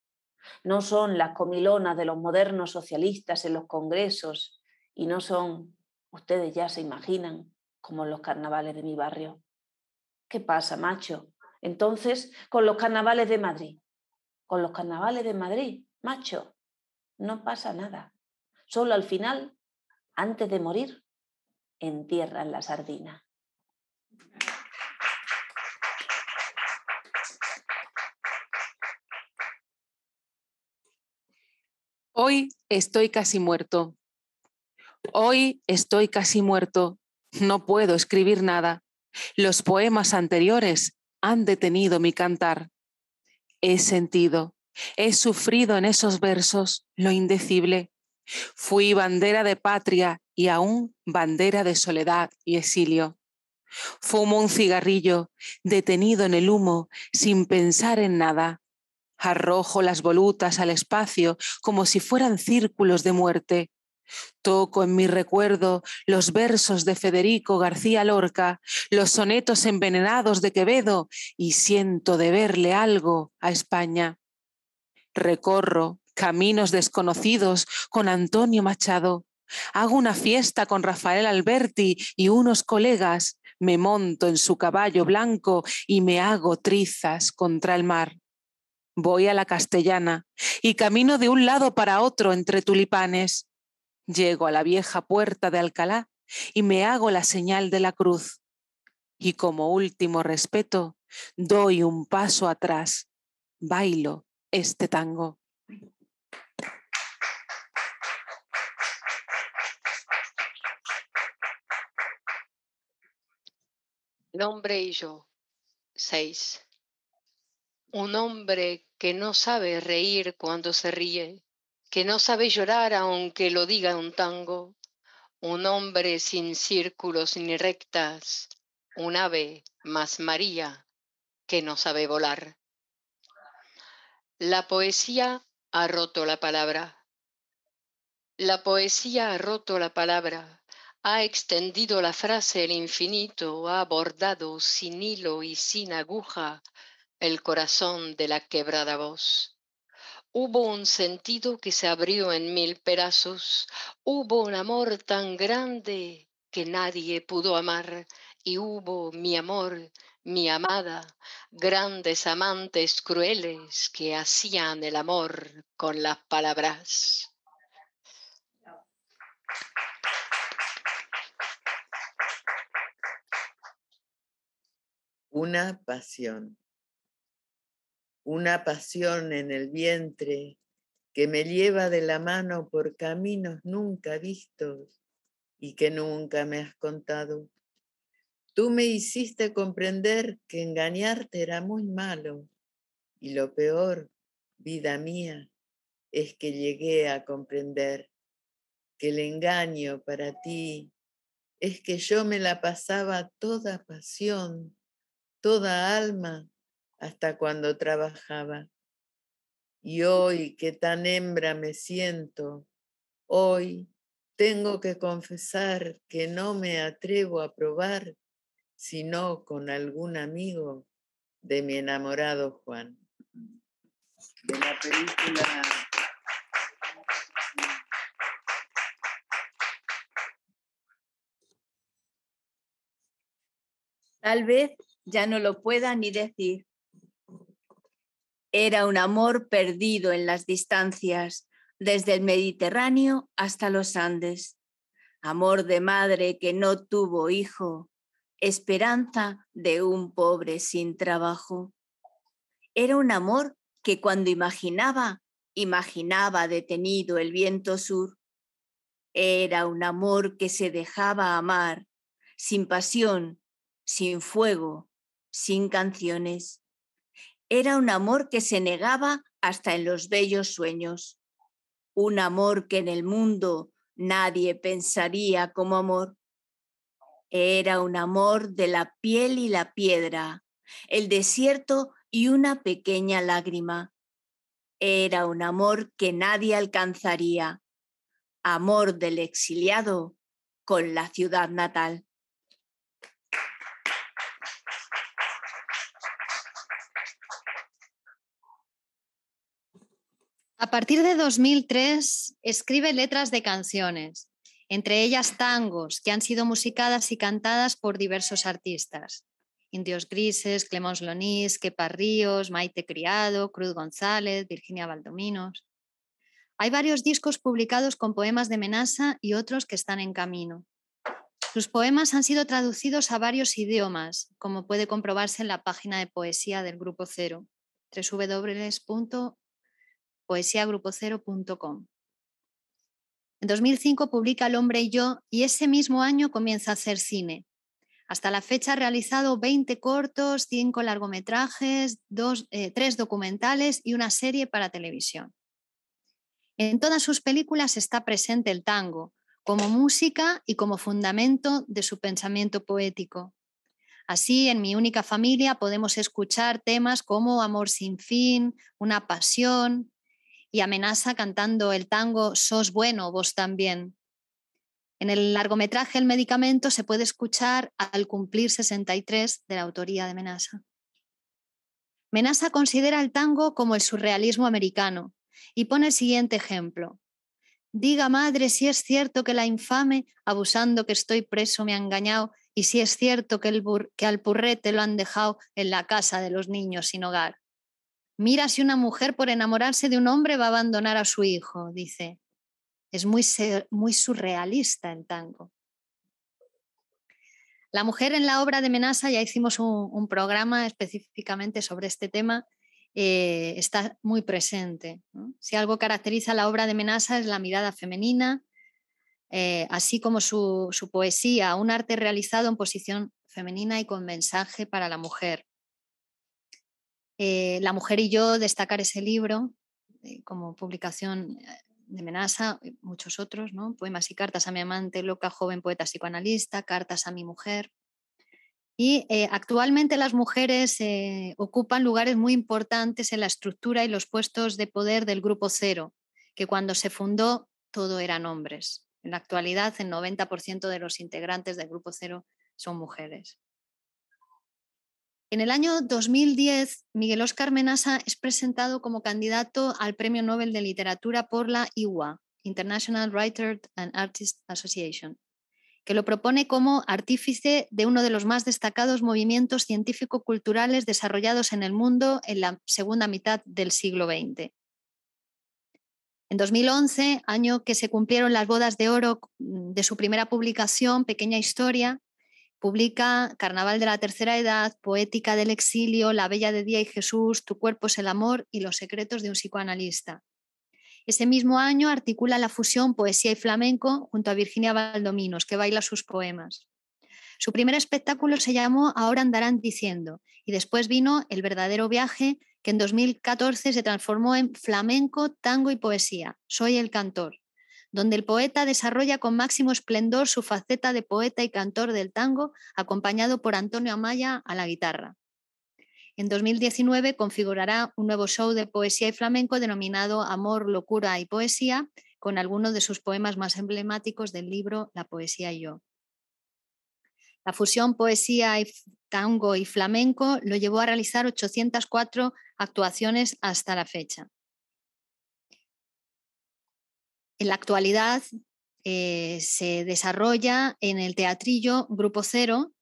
no son las comilonas de los modernos socialistas en los congresos y no son, ustedes ya se imaginan, como los carnavales de mi barrio. ¿Qué pasa, macho? Entonces, con los carnavales de Madrid. Con los carnavales de Madrid, macho, no pasa nada. Solo al final, antes de morir, entierran la sardina. Hoy estoy casi muerto. Hoy estoy casi muerto. No puedo escribir nada. Los poemas anteriores han detenido mi cantar. He sentido. He sufrido en esos versos lo indecible. Fui bandera de patria y aún bandera de soledad y exilio. Fumo un cigarrillo, detenido en el humo, sin pensar en nada. Arrojo las volutas al espacio como si fueran círculos de muerte. Toco en mi recuerdo los versos de Federico García Lorca, los sonetos envenenados de Quevedo y siento deberle algo a España. Recorro caminos desconocidos con Antonio Machado. Hago una fiesta con Rafael Alberti y unos colegas. Me monto en su caballo blanco y me hago trizas contra el mar. Voy a la Castellana y camino de un lado para otro entre tulipanes. Llego a la vieja puerta de Alcalá y me hago la señal de la cruz. Y como último respeto, doy un paso atrás. Bailo este tango. El hombre y yo. 6. Un hombre que no sabe reír cuando se ríe, que no sabe llorar aunque lo diga un tango. Un hombre sin círculos ni rectas, un ave más María que no sabe volar. La poesía ha roto la palabra. La poesía ha roto la palabra, ha extendido la frase al infinito, ha bordado sin hilo y sin aguja el corazón de la quebrada voz. Hubo un sentido que se abrió en mil pedazos, hubo un amor tan grande que nadie pudo amar, y hubo mi amor, mi amada, grandes amantes crueles que hacían el amor con las palabras. Una pasión. Una pasión en el vientre que me lleva de la mano por caminos nunca vistos y que nunca me has contado. Tú me hiciste comprender que engañarte era muy malo, y lo peor, vida mía, es que llegué a comprender que el engaño para ti es que yo me la pasaba toda pasión, toda alma, hasta cuando trabajaba. Y hoy que tan hembra me siento, hoy tengo que confesar que no me atrevo a probar, sino con algún amigo, de mi enamorado Juan. De la película Tal vez ya no lo pueda ni decir. Era un amor perdido en las distancias, desde el Mediterráneo hasta los Andes. Amor de madre que no tuvo hijo, esperanza de un pobre sin trabajo. Era un amor que cuando imaginaba detenido el viento sur. Era un amor que se dejaba amar, sin pasión, sin fuego, sin canciones. Era un amor que se negaba hasta en los bellos sueños. Un amor que en el mundo nadie pensaría como amor. Era un amor de la piel y la piedra, el desierto y una pequeña lágrima. Era un amor que nadie alcanzaría. Amor del exiliado con la ciudad natal. A partir de 2003 escribe letras de canciones, entre ellas tangos que han sido musicadas y cantadas por diversos artistas. Indios Grises, Clemons Lonís, Kepa Ríos, Maite Criado, Cruz González, Virginia Valdominos. Hay varios discos publicados con poemas de Menassa y otros que están en camino. Sus poemas han sido traducidos a varios idiomas, como puede comprobarse en la página de poesía del Grupo Cero, www.poesiagrupocero.com. En 2005 publica El hombre y yo, y ese mismo año comienza a hacer cine. Hasta la fecha ha realizado 20 cortos, 5 largometrajes, 3 documentales y una serie para televisión. En todas sus películas está presente el tango, como música y como fundamento de su pensamiento poético. Así, en Mi única familia podemos escuchar temas como Amor sin fin, Una pasión, y Amenaza cantando el tango Sos bueno, vos también. En el largometraje El medicamento se puede escuchar Al cumplir 63, de la autoría de Menassa. Menassa considera el tango como el surrealismo americano y pone el siguiente ejemplo. Diga, madre, si es cierto que la infame, abusando que estoy preso, me ha engañado, y si es cierto que al purrete lo han dejado en la casa de los niños sin hogar. Mira si una mujer por enamorarse de un hombre va a abandonar a su hijo, dice. Es muy surrealista el tango. La mujer en la obra de Menassa, ya hicimos un programa específicamente sobre este tema, está muy presente, ¿no? Si algo caracteriza la obra de Menassa es la mirada femenina, así como su poesía, un arte realizado en posición femenina y con mensaje para la mujer. La mujer y yo, destacar ese libro como publicación de Menassa, muchos otros, ¿no? Poemas y cartas a mi amante, loca, joven, poeta, psicoanalista, cartas a mi mujer. Y actualmente las mujeres ocupan lugares muy importantes en la estructura y los puestos de poder del Grupo Cero, que cuando se fundó todo eran hombres. En la actualidad el 90% de los integrantes del Grupo Cero son mujeres. En el año 2010, Miguel Óscar Menassa es presentado como candidato al Premio Nobel de Literatura por la IWA, International Writers and Artists Association, que lo propone como artífice de uno de los más destacados movimientos científico-culturales desarrollados en el mundo en la segunda mitad del siglo XX. En 2011, año que se cumplieron las bodas de oro de su primera publicación, Pequeña Historia, publica Carnaval de la Tercera Edad, Poética del Exilio, La Bella de Día y Jesús, Tu cuerpo es el amor y Los secretos de un psicoanalista. Ese mismo año articula la fusión Poesía y Flamenco junto a Virginia Valdominos, que baila sus poemas. Su primer espectáculo se llamó Ahora andarán diciendo, y después vino El verdadero viaje, que en 2014 se transformó en Flamenco, Tango y Poesía, Soy el cantor, donde el poeta desarrolla con máximo esplendor su faceta de poeta y cantor del tango, acompañado por Antonio Amaya a la guitarra. En 2019 configurará un nuevo show de poesía y flamenco denominado Amor, Locura y Poesía, con algunos de sus poemas más emblemáticos del libro La poesía y yo. La fusión poesía, tango y flamenco lo llevó a realizar 804 actuaciones hasta la fecha. En la actualidad se desarrolla en el Teatrillo Grupo Cero,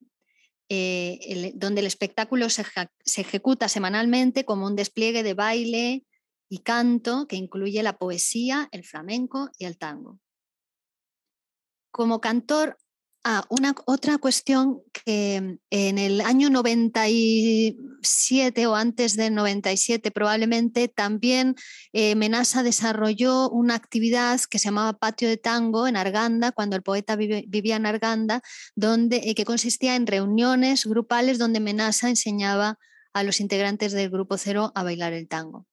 donde el espectáculo se ejecuta semanalmente como un despliegue de baile y canto que incluye la poesía, el flamenco y el tango. Como cantor, otra cuestión que en el año 97 o antes del 97 probablemente también Menassa desarrolló una actividad que se llamaba Patio de Tango en Arganda, cuando el poeta vivía en Arganda, donde, que consistía en reuniones grupales donde Menassa enseñaba a los integrantes del Grupo Cero a bailar el tango.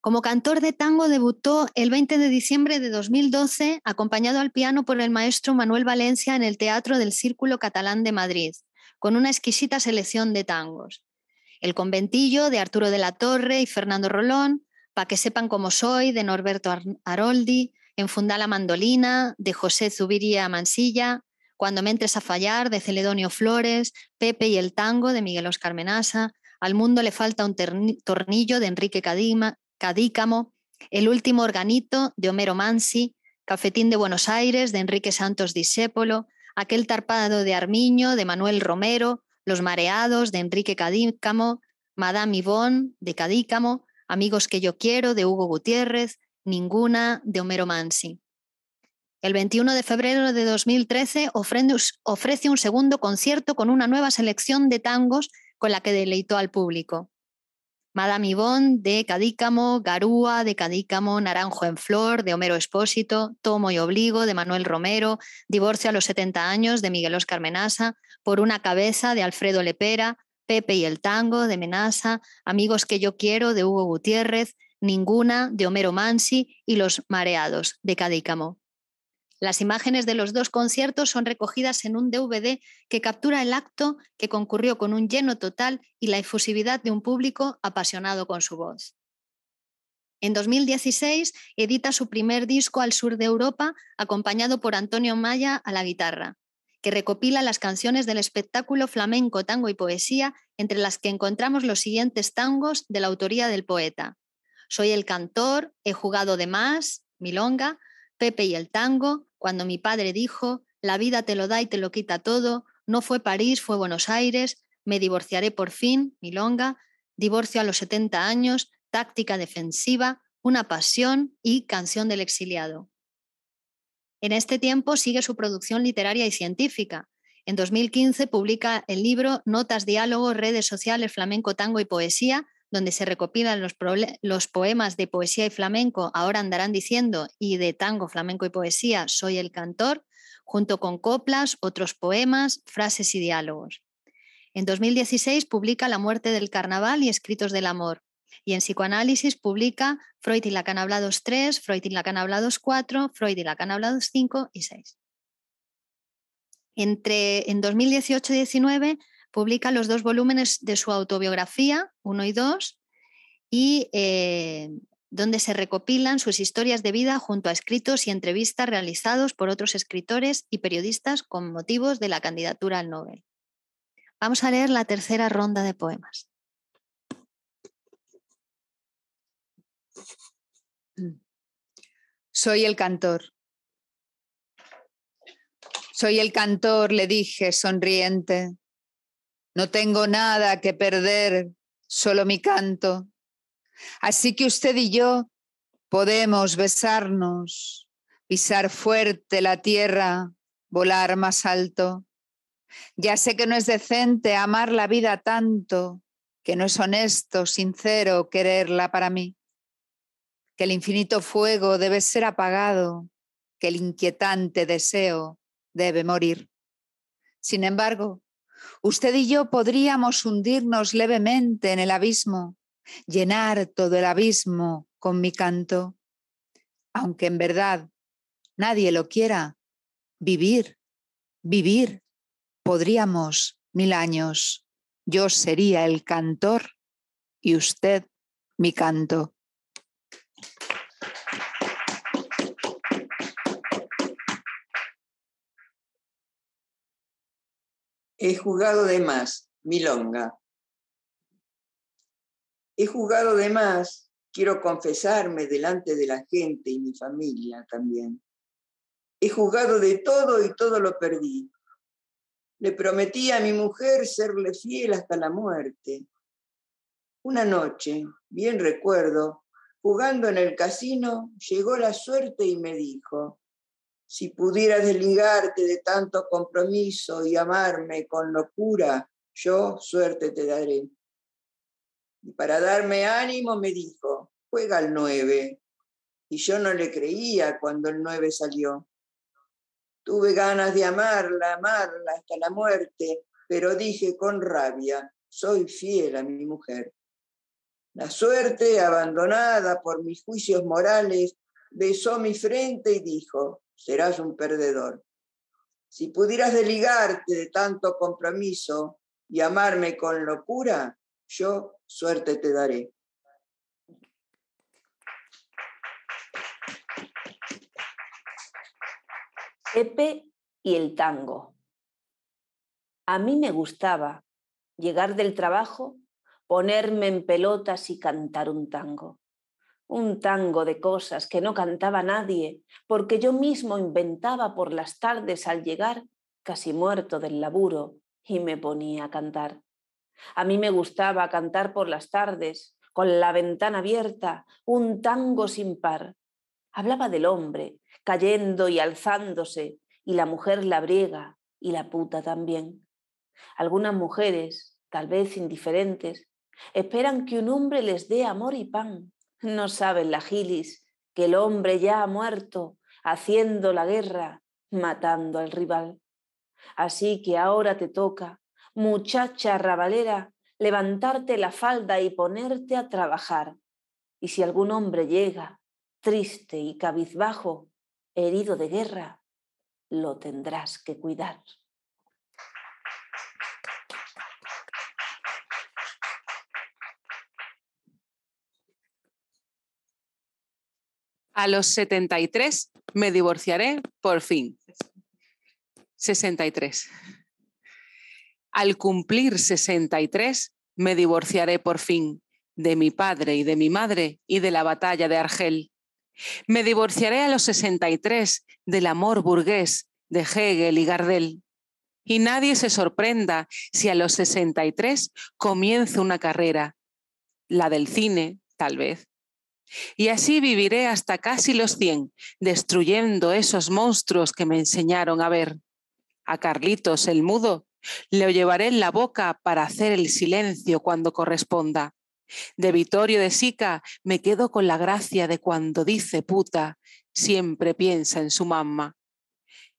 Como cantor de tango debutó el 20 de diciembre de 2012, acompañado al piano por el maestro Manuel Valencia en el Teatro del Círculo Catalán de Madrid, con una exquisita selección de tangos. El Conventillo, de Arturo de la Torre y Fernando Rolón, Pa' que sepan cómo soy, de Norberto Aroldi, Enfundá la mandolina, de José Zubiría Mansilla, Cuando me entres a fallar, de Celedonio Flores, Pepe y el tango, de Miguel Óscar Menassa, Al mundo le falta un tornillo, de Enrique Cadícamo, El último organito, de Homero Mansi, Cafetín de Buenos Aires, de Enrique Santos Discépolo, Aquel tarpado de Armiño, de Manuel Romero, Los mareados, de Enrique Cadícamo, Madame Yvonne, de Cadícamo, Amigos que yo quiero, de Hugo Gutiérrez, Ninguna, de Homero Mansi. El 21 de febrero de 2013 ofrece un segundo concierto con una nueva selección de tangos con la que deleitó al público. Madame Yvonne, de Cadícamo, Garúa, de Cadícamo, Naranjo en flor, de Homero Expósito, Tomo y obligo, de Manuel Romero, Divorcio a los 70 años, de Miguel Óscar Menassa, Por una cabeza, de Alfredo Lepera, Pepe y el tango, de Menassa, Amigos que yo quiero, de Hugo Gutiérrez, Ninguna, de Homero Mansi y Los mareados, de Cadícamo. Las imágenes de los dos conciertos son recogidas en un DVD que captura el acto que concurrió con un lleno total y la efusividad de un público apasionado con su voz. En 2016 edita su primer disco Al sur de Europa, acompañado por Antonio Amaya a la guitarra, que recopila las canciones del espectáculo Flamenco, Tango y Poesía, entre las que encontramos los siguientes tangos de la autoría del poeta: Soy el cantor, He jugado de más, Milonga, Pepe y el tango, Cuando mi padre dijo, La vida te lo da y te lo quita todo, No fue París, fue Buenos Aires, Me divorciaré por fin, Milonga, Divorcio a los 70 años, Táctica defensiva, Una pasión y Canción del exiliado. En este tiempo sigue su producción literaria y científica. En 2015 publica el libro Notas, diálogos, redes sociales, flamenco, tango y poesía, donde se recopilan los poemas de poesía y flamenco, Ahora andarán diciendo, y de tango, flamenco y poesía, Soy el cantor, junto con coplas, otros poemas, frases y diálogos. En 2016 publica La muerte del carnaval y Escritos del amor. Y en psicoanálisis publica Freud y Lacan hablados 3, Freud y Lacan hablados 4, Freud y Lacan hablados 5 y 6. En 2018 y 2019 publica los dos volúmenes de su autobiografía, 1 y 2, y donde se recopilan sus historias de vida junto a escritos y entrevistas realizados por otros escritores y periodistas con motivos de la candidatura al Nobel. Vamos a leer la tercera ronda de poemas. Soy el cantor. Soy el cantor, le dije sonriente. No tengo nada que perder, solo mi canto. Así que usted y yo podemos besarnos, pisar fuerte la tierra, volar más alto. Ya sé que no es decente amar la vida tanto, que no es honesto, sincero quererla para mí. Que el infinito fuego debe ser apagado, que el inquietante deseo debe morir. Sin embargo, usted y yo podríamos hundirnos levemente en el abismo, llenar todo el abismo con mi canto. Aunque en verdad nadie lo quiera, vivir, podríamos 1000 años. Yo sería el cantor y usted mi canto. He jugado de más, milonga. He jugado de más, quiero confesarme delante de la gente y mi familia también. He jugado de todo y todo lo perdí. Le prometí a mi mujer serle fiel hasta la muerte. Una noche, bien recuerdo, jugando en el casino, llegó la suerte y me dijo: si pudieras desligarte de tanto compromiso y amarme con locura, yo suerte te daré. Y para darme ánimo me dijo: juega al 9. Y yo no le creía cuando el 9 salió. Tuve ganas de amarla hasta la muerte, pero dije con rabia: soy fiel a mi mujer. La suerte, abandonada por mis juicios morales, besó mi frente y dijo: serás un perdedor. Si pudieras desligarte de tanto compromiso y amarme con locura, yo suerte te daré. Pepe y el tango. A mí me gustaba llegar del trabajo, ponerme en pelotas y cantar un tango. Un tango de cosas que no cantaba nadie, porque yo mismo inventaba por las tardes al llegar, casi muerto del laburo, y me ponía a cantar. A mí me gustaba cantar por las tardes, con la ventana abierta, un tango sin par. Hablaba del hombre, cayendo y alzándose, y la mujer labriega, y la puta también. Algunas mujeres, tal vez indiferentes, esperan que un hombre les dé amor y pan. No saben la gilis que el hombre ya ha muerto, haciendo la guerra, matando al rival. Así que ahora te toca, muchacha arrabalera, levantarte la falda y ponerte a trabajar. Y si algún hombre llega, triste y cabizbajo, herido de guerra, lo tendrás que cuidar. A los 73 me divorciaré por fin. 63. Al cumplir 63 me divorciaré por fin de mi padre y de mi madre y de la batalla de Argel. Me divorciaré a los 63 del amor burgués de Hegel y Gardel. Y nadie se sorprenda si a los 63 comienzo una carrera, la del cine, tal vez. Y así viviré hasta casi los 100, destruyendo esos monstruos que me enseñaron a ver. A Carlitos, el mudo, lo llevaré en la boca para hacer el silencio cuando corresponda. De Vittorio de Sica me quedo con la gracia de cuando dice puta, siempre piensa en su mamá.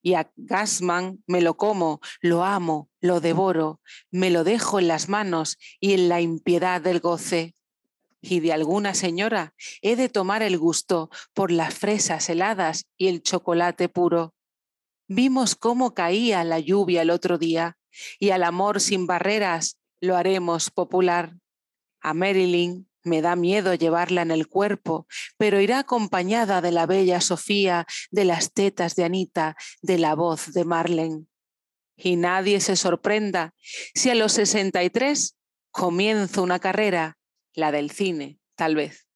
Y a Gassman me lo como, lo amo, lo devoro, me lo dejo en las manos y en la impiedad del goce. Y de alguna señora he de tomar el gusto por las fresas heladas y el chocolate puro. Vimos cómo caía la lluvia el otro día y al amor sin barreras lo haremos popular. A Marilyn me da miedo llevarla en el cuerpo, pero irá acompañada de la bella Sofía, de las tetas de Anita, de la voz de Marlene. Y nadie se sorprenda si a los 63 comienzo una carrera, la del cine, tal vez.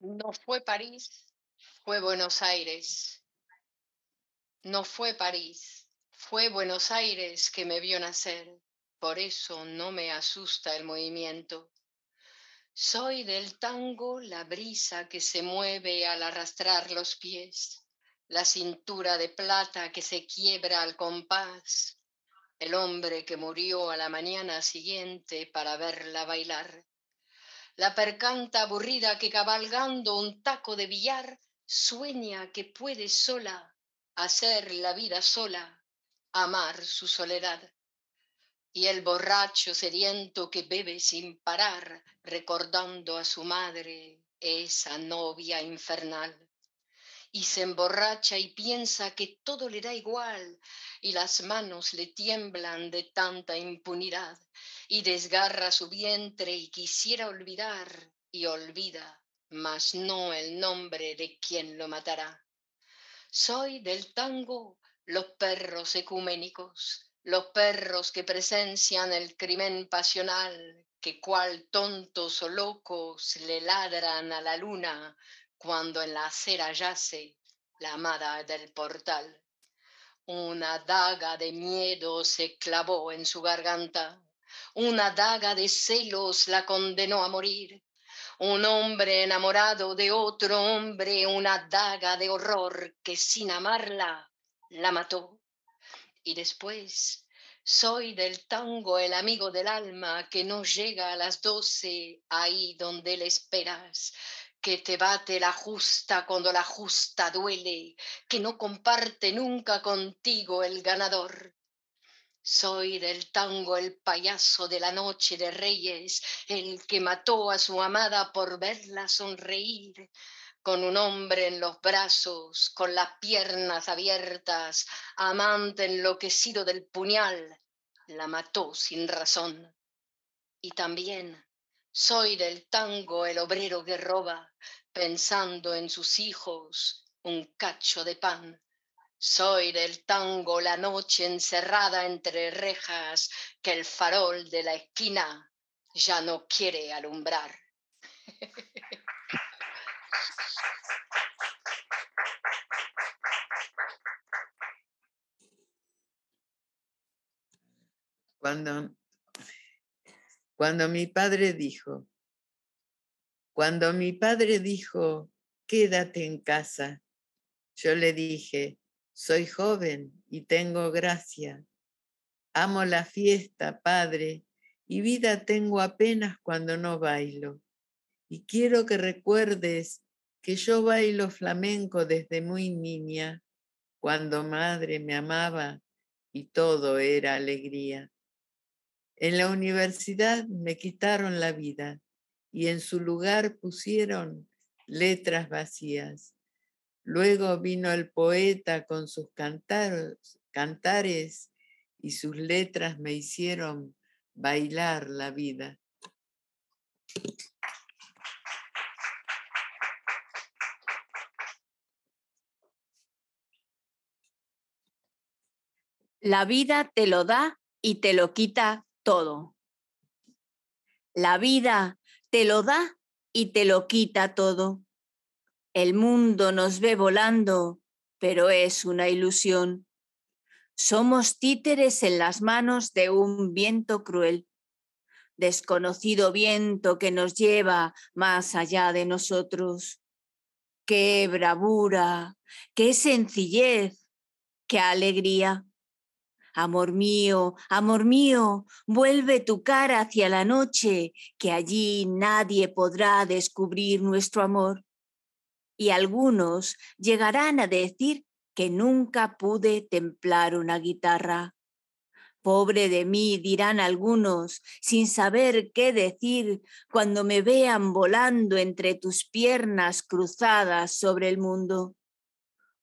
No fue París, fue Buenos Aires. No fue París, fue Buenos Aires que me vio nacer. Por eso no me asusta el movimiento. Soy del tango la brisa que se mueve al arrastrar los pies. La cintura de plata que se quiebra al compás, el hombre que murió a la mañana siguiente para verla bailar, la percanta aburrida que cabalgando un taco de billar sueña que puede sola hacer la vida sola, amar su soledad, y el borracho sediento que bebe sin parar recordando a su madre, esa novia infernal. Y se emborracha y piensa que todo le da igual, y las manos le tiemblan de tanta impunidad, y desgarra su vientre y quisiera olvidar, y olvida, mas no el nombre de quien lo matará. Soy del tango los perros ecuménicos, los perros que presencian el crimen pasional, que cual tontos o locos le ladran a la luna, cuando en la acera yace la amada del portal. Una daga de miedo se clavó en su garganta, una daga de celos la condenó a morir, un hombre enamorado de otro hombre, una daga de horror que sin amarla la mató. Y después, soy del tango el amigo del alma que no llega a las 12 ahí donde le esperas, que te bate la justa cuando la justa duele, que no comparte nunca contigo el ganador. Soy del tango el payaso de la noche de Reyes, el que mató a su amada por verla sonreír, con un hombre en los brazos, con las piernas abiertas, amante enloquecido del puñal, la mató sin razón. Y también soy del tango el obrero que roba, pensando en sus hijos, un cacho de pan. Soy del tango la noche encerrada entre rejas, que el farol de la esquina ya no quiere alumbrar. Cuando mi padre dijo, quédate en casa, yo le dije, soy joven y tengo gracia. Amo la fiesta, padre, y vida tengo apenas cuando no bailo. Y quiero que recuerdes que yo bailo flamenco desde muy niña, cuando madre me amaba y todo era alegría. En la universidad me quitaron la vida y en su lugar pusieron letras vacías. Luego vino el poeta con sus cantares y sus letras me hicieron bailar la vida. La vida te lo da y te lo quita todo. La vida te lo da y te lo quita todo. El mundo nos ve volando, pero es una ilusión. Somos títeres en las manos de un viento cruel, desconocido viento que nos lleva más allá de nosotros. ¡Qué bravura! ¡Qué sencillez! ¡Qué alegría! amor mío, vuelve tu cara hacia la noche, que allí nadie podrá descubrir nuestro amor. Y algunos llegarán a decir que nunca pude templar una guitarra. Pobre de mí, dirán algunos, sin saber qué decir cuando me vean volando entre tus piernas cruzadas sobre el mundo.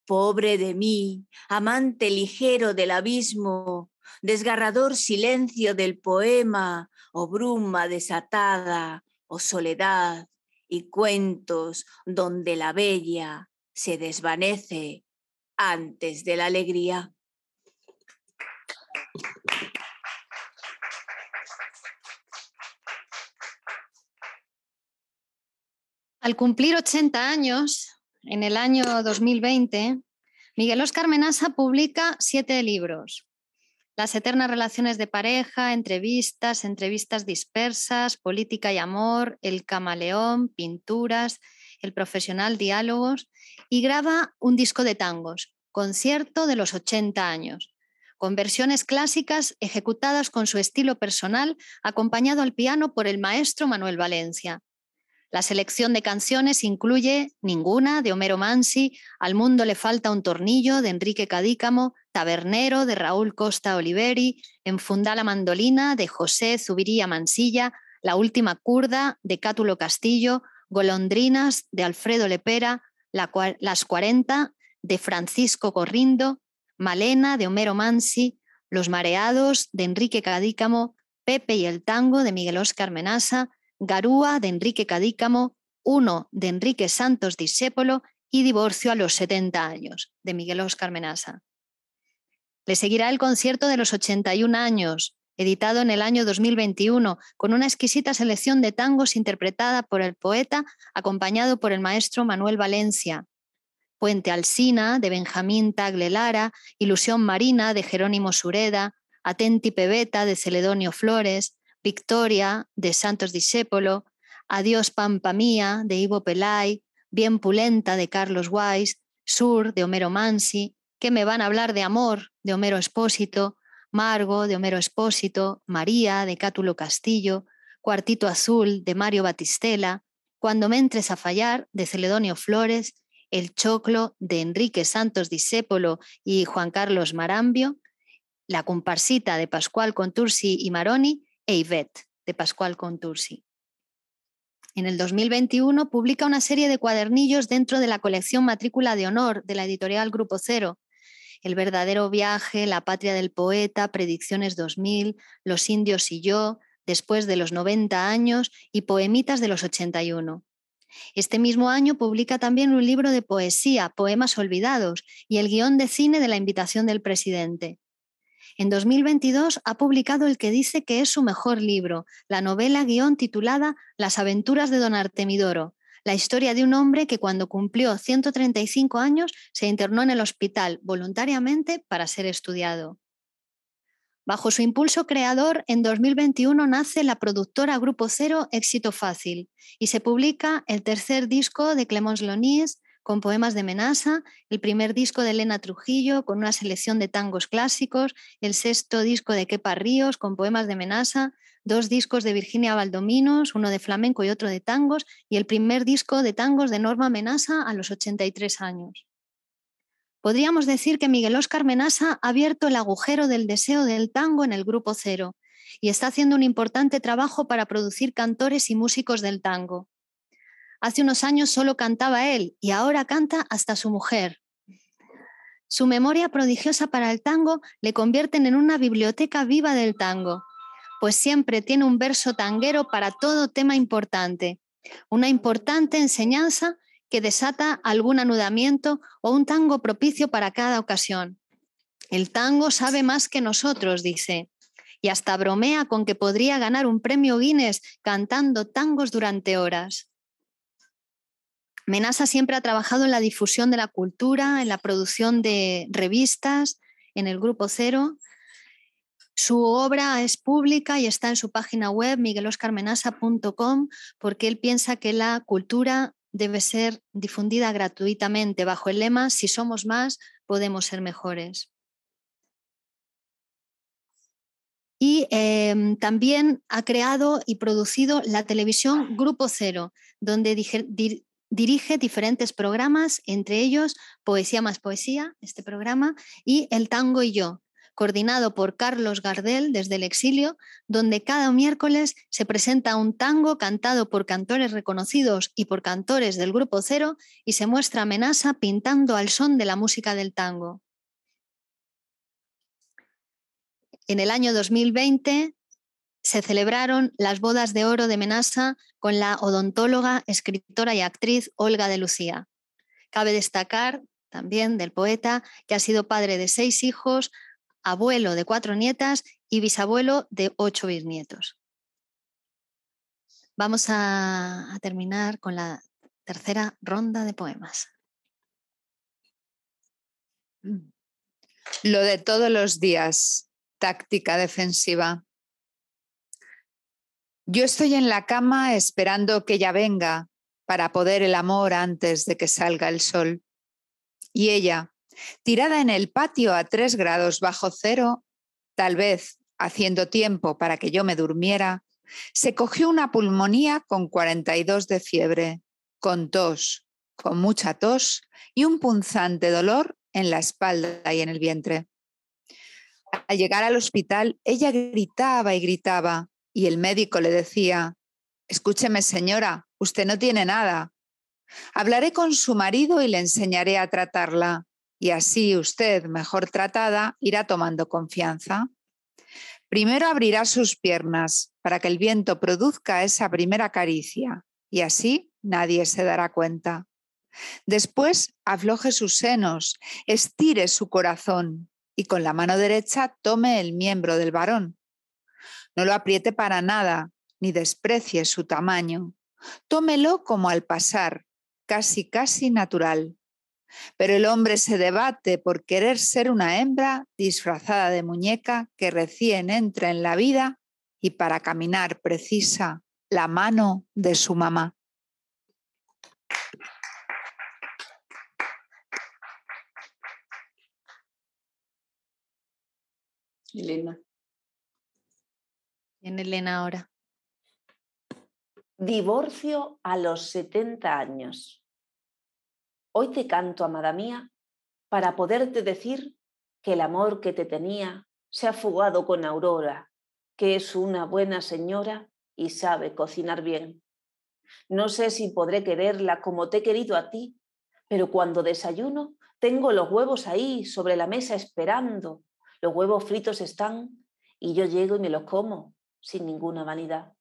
Pobre de mí, amante ligero del abismo, desgarrador silencio del poema, o bruma desatada, o soledad, y cuentos donde la bella se desvanece antes de la alegría. Al cumplir 80 años, en el año 2020, Miguel Óscar Menassa publica 7 libros. Las eternas relaciones de pareja, entrevistas, entrevistas dispersas, política y amor, el camaleón, pinturas, el profesional, diálogos, y graba un disco de tangos, concierto de los 80 años, con versiones clásicas ejecutadas con su estilo personal, acompañado al piano por el maestro Manuel Valencia. La selección de canciones incluye Ninguna, de Homero Mansi, Al mundo le falta un tornillo, de Enrique Cadícamo, Tabernero, de Raúl Costa Oliveri, Enfundá la mandolina, de José Zubiría Mansilla, La última kurda, de Cátulo Castillo, Golondrinas, de Alfredo Lepera, Las 40, de Francisco Corrindo, Malena, de Homero Mansi, Los mareados, de Enrique Cadícamo, Pepe y el tango, de Miguel Óscar Menassa, Garúa, de Enrique Cadícamo, Uno, de Enrique Santos Discépolo y Divorcio a los 70 años, de Miguel Óscar Menassa. Le seguirá el concierto de los 81 años, editado en el año 2021, con una exquisita selección de tangos interpretada por el poeta, acompañado por el maestro Manuel Valencia. Puente Alsina, de Benjamín Tagle Lara, Ilusión marina, de Jerónimo Sureda, Atenti Pebeta, de Celedonio Flores, Victoria, de Santos Discépolo, Adiós Pampa Mía, de Ivo Pelay, Bien Pulenta, de Carlos Guais, Sur, de Homero Mansi, Que me van a hablar de amor, de Homero Expósito, Margo, de Homero Expósito, María, de Cátulo Castillo, Cuartito Azul, de Mario Batistela, Cuando me entres a fallar, de Celedonio Flores, El Choclo, de Enrique Santos Discépolo y Juan Carlos Marambio, La comparsita, de Pascual Contursi y Maroni, e Ivette, de Pascual Contursi. En el 2021 publica una serie de cuadernillos dentro de la colección Matrícula de Honor de la editorial Grupo Cero: El verdadero viaje, La patria del poeta, Predicciones 2000, Los indios y yo, Después de los 90 años y Poemitas de los 81. Este mismo año publica también un libro de poesía, Poemas olvidados, y el guión de cine de La invitación del presidente. En 2022 ha publicado el que dice que es su mejor libro, la novela guión titulada Las aventuras de Don Artemidoro, la historia de un hombre que cuando cumplió 135 años se internó en el hospital voluntariamente para ser estudiado. Bajo su impulso creador, en 2021 nace la productora Grupo Cero Éxito Fácil y se publica el tercer disco de Clémence Lonis, con poemas de Menassa, el primer disco de Elena Trujillo, con una selección de tangos clásicos, el sexto disco de Kepa Ríos, con poemas de Menassa, 2 discos de Virginia Valdominos, uno de flamenco y otro de tangos, y el primer disco de tangos de Norma Menassa a los 83 años. Podríamos decir que Miguel Óscar Menassa ha abierto el agujero del deseo del tango en el Grupo Cero y está haciendo un importante trabajo para producir cantores y músicos del tango. Hace unos años solo cantaba él y ahora canta hasta su mujer. Su memoria prodigiosa para el tango le convierten en una biblioteca viva del tango, pues siempre tiene un verso tanguero para todo tema importante, una importante enseñanza que desata algún anudamiento o un tango propicio para cada ocasión. El tango sabe más que nosotros, dice, y hasta bromea con que podría ganar un premio Guinness cantando tangos durante horas. Menassa siempre ha trabajado en la difusión de la cultura, en la producción de revistas, en el Grupo Cero. Su obra es pública y está en su página web migueloscarmenassa.com, porque él piensa que la cultura debe ser difundida gratuitamente bajo el lema: si somos más, podemos ser mejores. también ha creado y producido la televisión Grupo Cero, donde dirige diferentes programas, entre ellos Poesía más Poesía, este programa, y El Tango y Yo, coordinado por Carlos Gardel desde el exilio, donde cada miércoles se presenta un tango cantado por cantores reconocidos y por cantores del Grupo Cero y se muestra Menassa pintando al son de la música del tango. En el año 2020 se celebraron las bodas de oro de Menassa con la odontóloga, escritora y actriz Olga de Lucía. Cabe destacar también del poeta que ha sido padre de 6 hijos, abuelo de 4 nietas y bisabuelo de 8 bisnietos. Vamos a terminar con la tercera ronda de poemas. Lo de todos los días, táctica defensiva. Yo estoy en la cama esperando que ella venga para poder el amor antes de que salga el sol. Y ella, tirada en el patio a 3 grados bajo cero, tal vez haciendo tiempo para que yo me durmiera, se cogió una pulmonía con 42 de fiebre, con tos, con mucha tos y un punzante dolor en la espalda y en el vientre. Al llegar al hospital, ella gritaba y gritaba y el médico le decía: «Escúcheme, señora, usted no tiene nada. Hablaré con su marido y le enseñaré a tratarla. Y así usted, mejor tratada, irá tomando confianza. Primero abrirá sus piernas para que el viento produzca esa primera caricia y así nadie se dará cuenta. Después afloje sus senos, estire su corazón y con la mano derecha tome el miembro del varón. No lo apriete para nada ni desprecie su tamaño. Tómelo como al pasar, casi casi natural. Pero el hombre se debate por querer ser una hembra disfrazada de muñeca que recién entra en la vida y para caminar precisa la mano de su mamá». Elena. Viene Elena ahora. Divorcio a los 70 años. Hoy te canto, amada mía, para poderte decir que el amor que te tenía se ha fugado con Aurora, que es una buena señora y sabe cocinar bien. No sé si podré quererla como te he querido a ti, pero cuando desayuno tengo los huevos ahí sobre la mesa esperando. Los huevos fritos están y yo llego y me los como sin ninguna vanidad.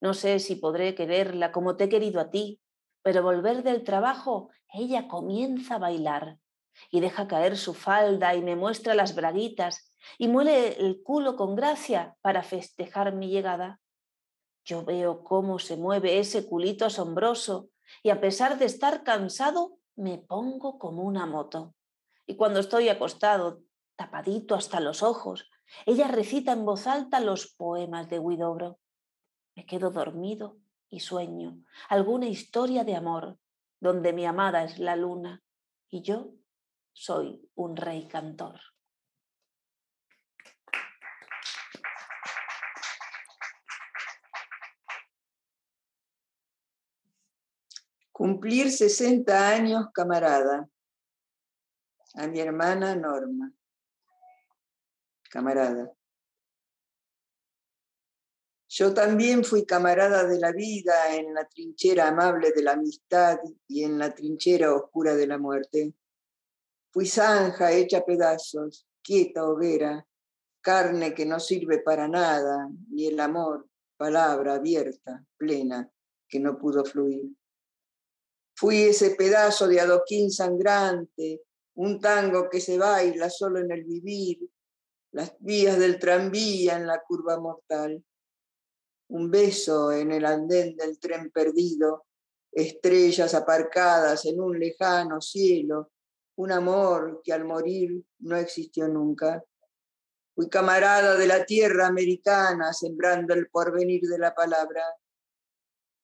No sé si podré quererla como te he querido a ti, pero volver del trabajo, ella comienza a bailar y deja caer su falda y me muestra las braguitas y muele el culo con gracia para festejar mi llegada. Yo veo cómo se mueve ese culito asombroso y a pesar de estar cansado, me pongo como una moto. Y cuando estoy acostado, tapadito hasta los ojos, ella recita en voz alta los poemas de Huidobro. Me quedo dormido y sueño alguna historia de amor, donde mi amada es la luna y yo soy un rey cantor. Cumplir 60 años, camarada. A mi hermana Norma. Camarada. Yo también fui camarada de la vida en la trinchera amable de la amistad y en la trinchera oscura de la muerte. Fui zanja hecha a pedazos, quieta hoguera, carne que no sirve para nada, ni el amor, palabra abierta, plena, que no pudo fluir. Fui ese pedazo de adoquín sangrante, un tango que se baila solo en el vivir, las vías del tranvía en la curva mortal. Un beso en el andén del tren perdido, estrellas aparcadas en un lejano cielo, un amor que al morir no existió nunca. Fui camarada de la tierra americana, sembrando el porvenir de la palabra.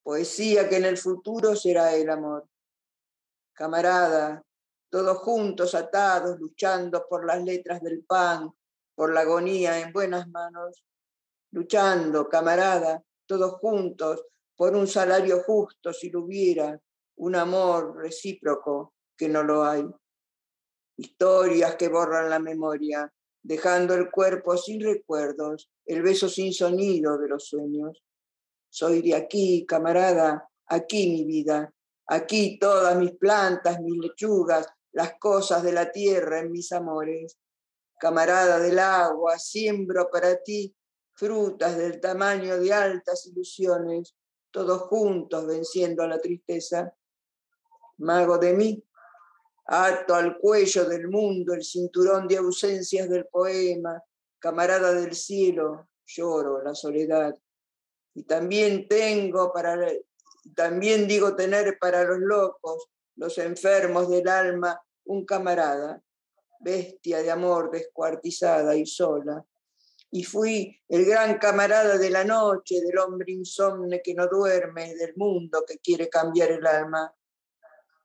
Poesía que en el futuro será el amor. Camarada, todos juntos atados, luchando por las letras del pan, por la agonía en buenas manos, luchando, camarada, todos juntos, por un salario justo, si lo hubiera, un amor recíproco, que no lo hay. Historias que borran la memoria, dejando el cuerpo sin recuerdos, el beso sin sonido de los sueños. Soy de aquí, camarada, aquí mi vida, aquí todas mis plantas, mis lechugas, las cosas de la tierra en mis amores. Camarada del agua, siembro para ti frutas del tamaño de altas ilusiones, todos juntos venciendo a la tristeza. Mago de mí, ato al cuello del mundo el cinturón de ausencias del poema, camarada del cielo, lloro la soledad. Y también tengo para, también digo tener para los locos, los enfermos del alma, un camarada, bestia de amor descuartizada y sola. Y fui el gran camarada de la noche, del hombre insomne que no duerme, del mundo que quiere cambiar el alma.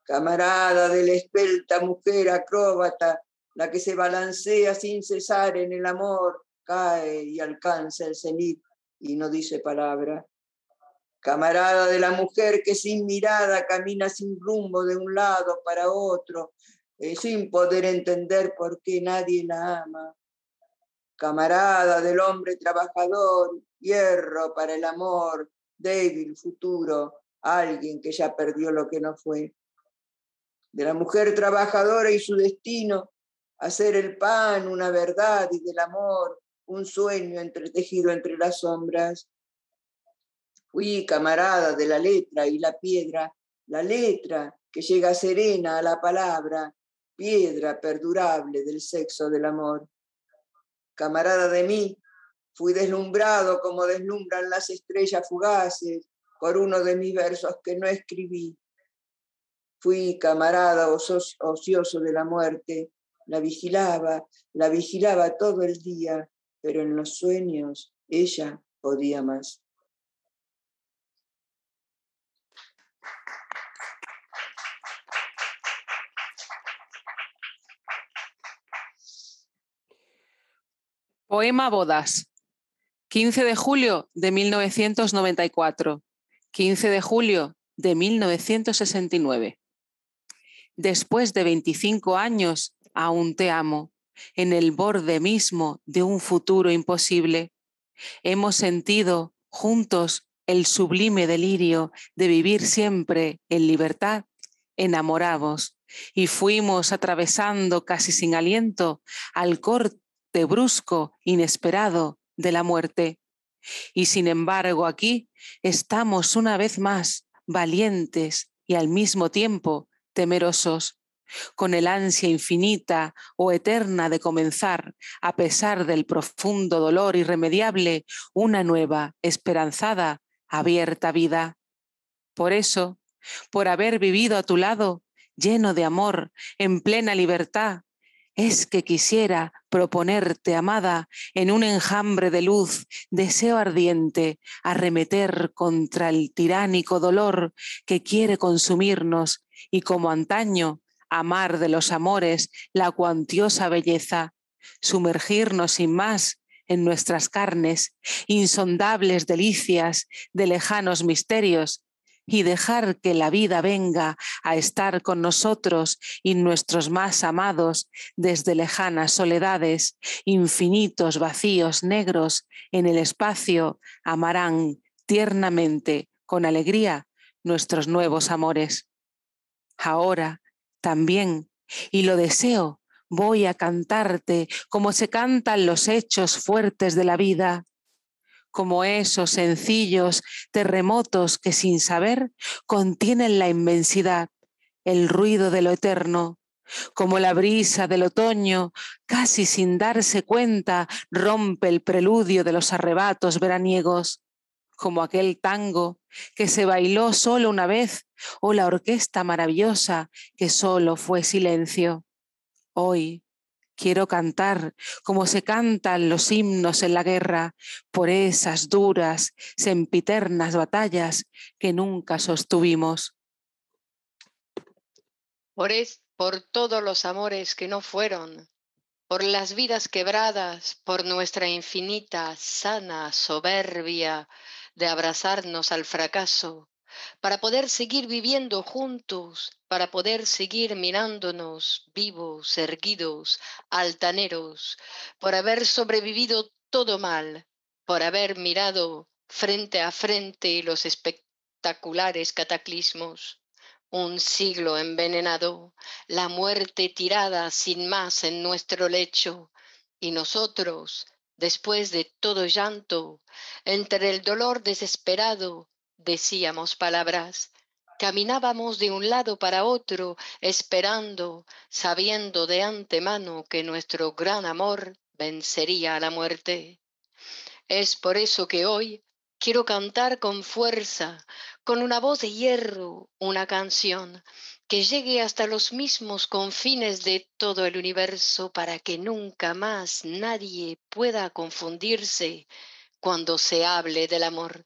Camarada de la esbelta mujer acróbata, la que se balancea sin cesar en el amor, cae y alcanza el cenit y no dice palabra. Camarada de la mujer que sin mirada camina sin rumbo de un lado para otro, sin poder entender por qué nadie la ama. Camarada del hombre trabajador, hierro para el amor, débil futuro, alguien que ya perdió lo que no fue. De la mujer trabajadora y su destino, hacer el pan, una verdad, y del amor, un sueño entretejido entre las sombras. Fui camarada de la letra y la piedra, la letra que llega serena a la palabra, piedra perdurable del sexo del amor. Camarada de mí, fui deslumbrado como deslumbran las estrellas fugaces por uno de mis versos que no escribí. Fui camarada ocioso de la muerte, la vigilaba todo el día, pero en los sueños ella podía más. Poema Bodas, 15 de julio de 1994, 15 de julio de 1969. Después de 25 años, aún te amo, en el borde mismo de un futuro imposible. Hemos sentido juntos el sublime delirio de vivir siempre en libertad, enamorados, y fuimos atravesando casi sin aliento al corte brusco, inesperado de la muerte. Y sin embargo aquí estamos una vez más valientes y al mismo tiempo temerosos, con el ansia infinita o eterna de comenzar, a pesar del profundo dolor irremediable, una nueva, esperanzada, abierta vida. Por eso, por haber vivido a tu lado, lleno de amor, en plena libertad, es que quisiera proponerte, amada, en un enjambre de luz, deseo ardiente, arremeter contra el tiránico dolor que quiere consumirnos y, como antaño, amar de los amores la cuantiosa belleza, sumergirnos sin más en nuestras carnes, insondables delicias de lejanos misterios, y dejar que la vida venga a estar con nosotros y nuestros más amados desde lejanas soledades, infinitos vacíos negros en el espacio, amarán tiernamente, con alegría, nuestros nuevos amores. Ahora también, y lo deseo, voy a cantarte como se cantan los hechos fuertes de la vida, como esos sencillos terremotos que sin saber contienen la inmensidad, el ruido de lo eterno, como la brisa del otoño, casi sin darse cuenta, rompe el preludio de los arrebatos veraniegos, como aquel tango que se bailó solo una vez o la orquesta maravillosa que solo fue silencio. Hoy quiero cantar como se cantan los himnos en la guerra, por esas duras, sempiternas batallas que nunca sostuvimos. Por todos los amores que no fueron, por las vidas quebradas, por nuestra infinita, sana soberbia de abrazarnos al fracaso, para poder seguir viviendo juntos, para poder seguir mirándonos vivos, erguidos, altaneros, por haber sobrevivido todo mal, por haber mirado frente a frente los espectaculares cataclismos. Un siglo envenenado, la muerte tirada sin más en nuestro lecho, y nosotros, después de todo llanto, entre el dolor desesperado, decíamos palabras, caminábamos de un lado para otro, esperando, sabiendo de antemano que nuestro gran amor vencería a la muerte. Es por eso que hoy quiero cantar con fuerza, con una voz de hierro, una canción que llegue hasta los mismos confines de todo el universo para que nunca más nadie pueda confundirse cuando se hable del amor.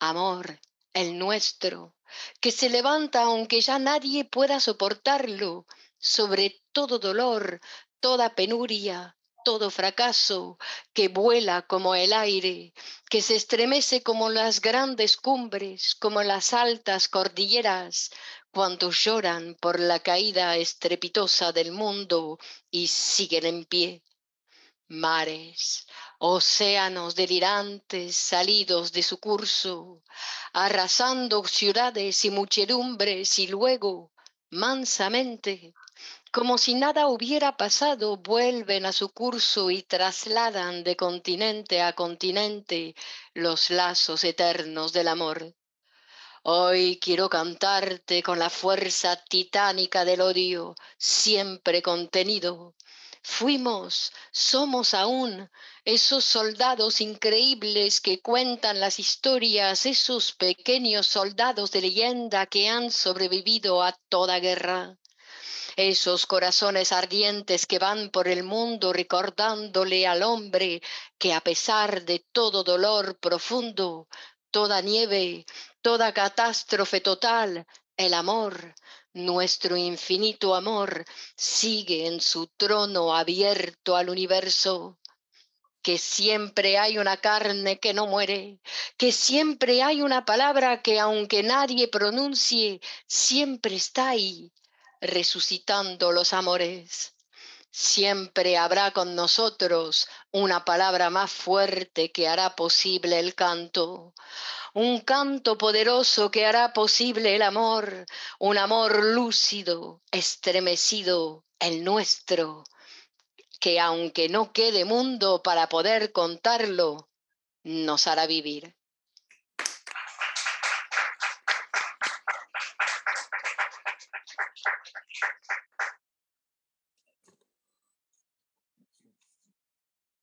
Amor, el nuestro, que se levanta aunque ya nadie pueda soportarlo, sobre todo dolor, toda penuria, todo fracaso, que vuela como el aire, que se estremece como las grandes cumbres, como las altas cordilleras, cuando lloran por la caída estrepitosa del mundo y siguen en pie. Mares, océanos delirantes salidos de su curso, arrasando ciudades y muchedumbres y luego, mansamente, como si nada hubiera pasado, vuelven a su curso y trasladan de continente a continente los lazos eternos del amor. Hoy quiero cantarte con la fuerza titánica del odio, siempre contenido. Fuimos, somos aún, esos soldados increíbles que cuentan las historias, esos pequeños soldados de leyenda que han sobrevivido a toda guerra. Esos corazones ardientes que van por el mundo recordándole al hombre que a pesar de todo dolor profundo, toda nieve, toda catástrofe total, el amor, nuestro infinito amor, sigue en su trono abierto al universo. Que siempre hay una carne que no muere, que siempre hay una palabra que aunque nadie pronuncie, siempre está ahí, resucitando los amores. Siempre habrá con nosotros una palabra más fuerte que hará posible el canto, un canto poderoso que hará posible el amor, un amor lúcido, estremecido, el nuestro, que aunque no quede mundo para poder contarlo, nos hará vivir.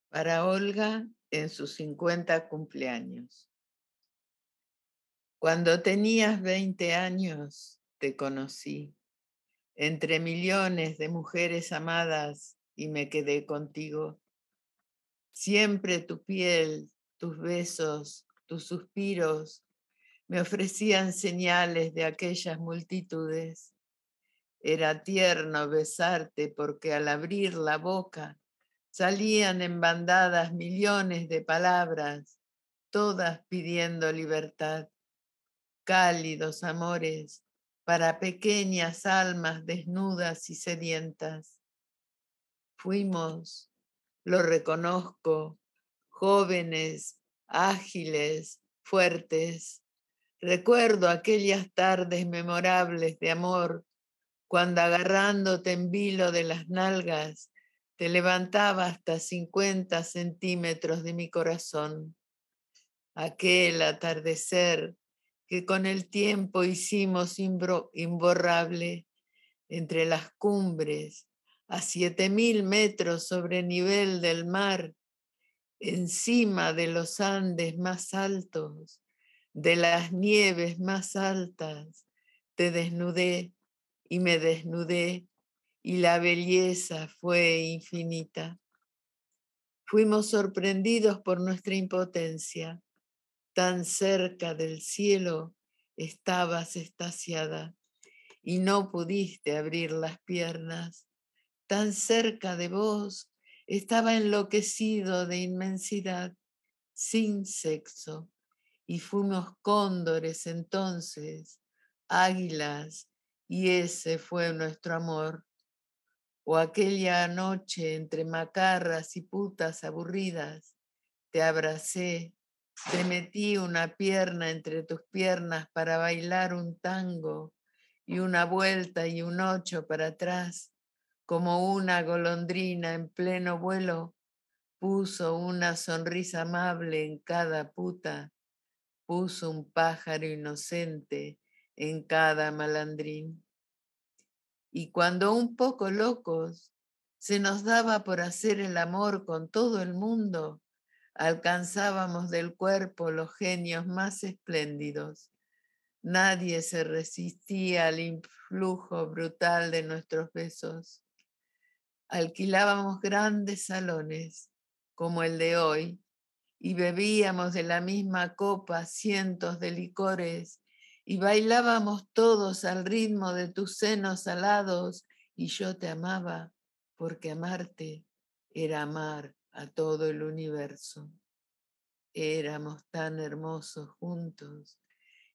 Para Olga en sus 50 cumpleaños. Cuando tenías 20 años te conocí. Entre millones de mujeres amadas y me quedé contigo. Siempre tu piel, tus besos, tus suspiros me ofrecían señales de aquellas multitudes. Era tierno besarte porque al abrir la boca salían en bandadas millones de palabras, todas pidiendo libertad. Cálidos amores para pequeñas almas desnudas y sedientas. Fuimos, lo reconozco, jóvenes, ágiles, fuertes. Recuerdo aquellas tardes memorables de amor, cuando agarrándote en vilo de las nalgas, te levantaba hasta 50 centímetros de mi corazón. Aquel atardecer que con el tiempo hicimos imborrable entre las cumbres a 7.000 metros sobre el nivel del mar, encima de los Andes más altos, de las nieves más altas, te desnudé y me desnudé. Y la belleza fue infinita. Fuimos sorprendidos por nuestra impotencia. Tan cerca del cielo estabas extasiada y no pudiste abrir las piernas. Tan cerca de vos Estaba enloquecido de inmensidad, sin sexo, y fuimos cóndores entonces, águilas, y ese fue nuestro amor. O aquella noche entre macarras y putas aburridas, te abracé, te metí una pierna entre tus piernas para bailar un tango y una vuelta y un ocho para atrás, como una golondrina en pleno vuelo, puso una sonrisa amable en cada puta, puso un pájaro inocente en cada malandrín. Y cuando un poco locos se nos daba por hacer el amor con todo el mundo, alcanzábamos del cuerpo los genios más espléndidos. Nadie se resistía al influjo brutal de nuestros besos. Alquilábamos grandes salones, como el de hoy, y bebíamos de la misma copa cientos de licores, y bailábamos todos al ritmo de tus senos alados, y yo te amaba, porque amarte era amar a todo el universo. Éramos tan hermosos juntos,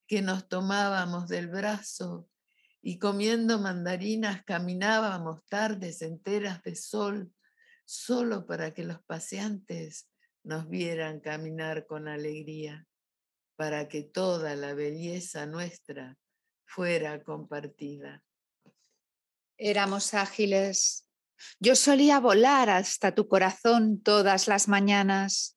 que nos tomábamos del brazo, y comiendo mandarinas caminábamos tardes enteras de sol, solo para que los paseantes nos vieran caminar con alegría, para que toda la belleza nuestra fuera compartida. Éramos ágiles. Yo solía volar hasta tu corazón todas las mañanas.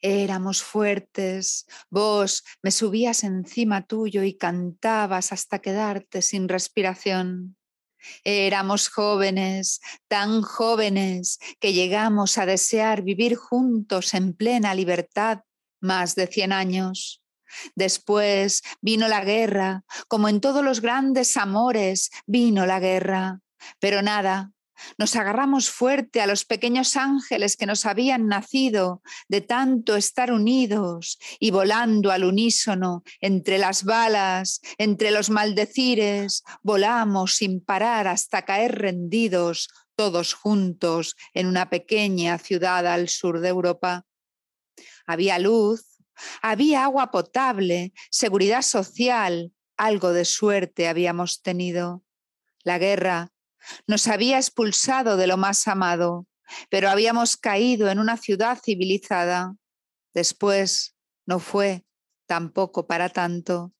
Éramos fuertes. Vos me subías encima tuyo y cantabas hasta quedarte sin respiración. Éramos jóvenes, tan jóvenes, que llegamos a desear vivir juntos en plena libertad más de 100 años. Después vino la guerra, como en todos los grandes amores vino la guerra. Pero nada, nos agarramos fuerte a los pequeños ángeles que nos habían nacido de tanto estar unidos y volando al unísono, entre las balas, entre los maldecires, volamos sin parar hasta caer rendidos todos juntos en una pequeña ciudad al sur de Europa. Había luz. Había agua potable, seguridad social, algo de suerte habíamos tenido. La guerra nos había expulsado de lo más amado, pero habíamos caído en una ciudad civilizada. Después no fue tampoco para tanto.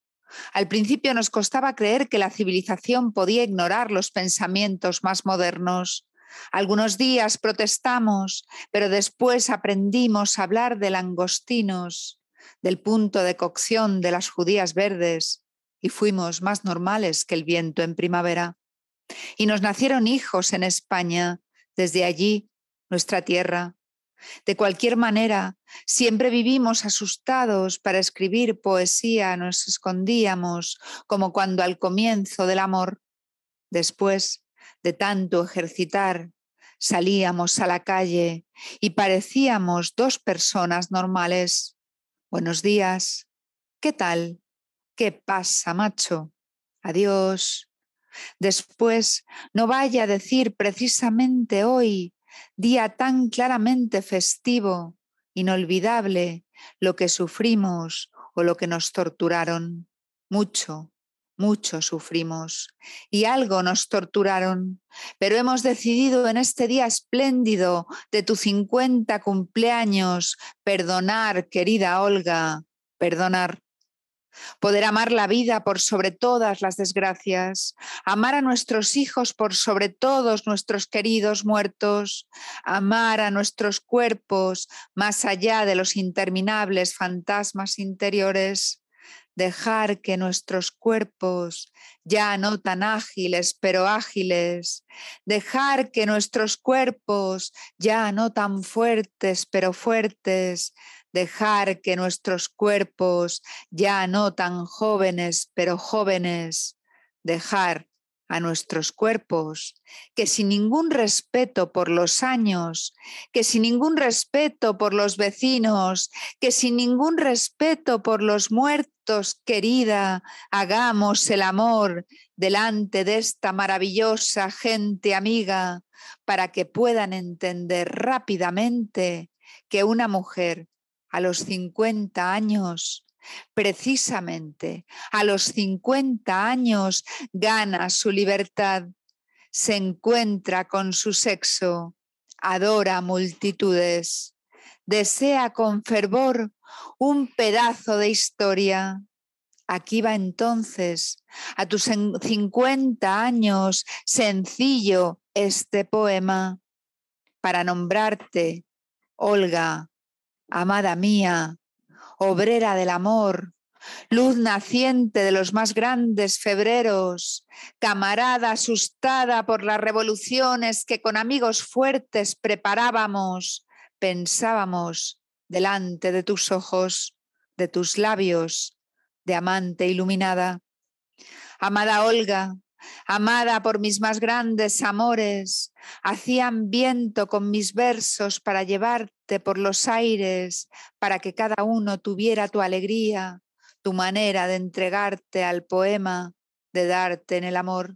Al principio nos costaba creer que la civilización podía ignorar los pensamientos más modernos. Algunos días protestamos, pero después aprendimos a hablar de langostinos, del punto de cocción de las judías verdes, y fuimos más normales que el viento en primavera. Y nos nacieron hijos en España, desde allí, nuestra tierra. De cualquier manera, siempre vivimos asustados para escribir poesía, nos escondíamos, como cuando al comienzo del amor. Después de tanto ejercitar, salíamos a la calle y parecíamos dos personas normales. Buenos días. ¿Qué tal? ¿Qué pasa, macho? Adiós. Después, no vaya a decir precisamente hoy, día tan claramente festivo, inolvidable, lo que sufrimos o lo que nos torturaron. Mucho, mucho sufrimos y algo nos torturaron, pero hemos decidido en este día espléndido de tu 50 cumpleaños perdonar, querida Olga, perdonar. Poder amar la vida por sobre todas las desgracias, amar a nuestros hijos por sobre todos nuestros queridos muertos, amar a nuestros cuerpos más allá de los interminables fantasmas interiores. Dejar que nuestros cuerpos, ya no tan ágiles, pero ágiles, dejar que nuestros cuerpos, ya no tan fuertes, pero fuertes, dejar que nuestros cuerpos, ya no tan jóvenes, pero jóvenes, dejar a nuestros cuerpos, que sin ningún respeto por los años, que sin ningún respeto por los vecinos, que sin ningún respeto por los muertos, querida, hagamos el amor delante de esta maravillosa gente amiga para que puedan entender rápidamente que una mujer a los 50 años, precisamente a los 50 años, gana su libertad, se encuentra con su sexo, adora multitudes, desea con fervor un pedazo de historia. Aquí va entonces, a tus 50 años, sencillo este poema para nombrarte, Olga, amada mía, obrera del amor, luz naciente de los más grandes febreros, camarada asustada por las revoluciones que con amigos fuertes preparábamos, pensábamos delante de tus ojos, de tus labios, de amante iluminada. Amada Olga, amada por mis más grandes amores, hacían viento con mis versos para llevarte por los aires, para que cada uno tuviera tu alegría, tu manera de entregarte al poema, de darte en el amor.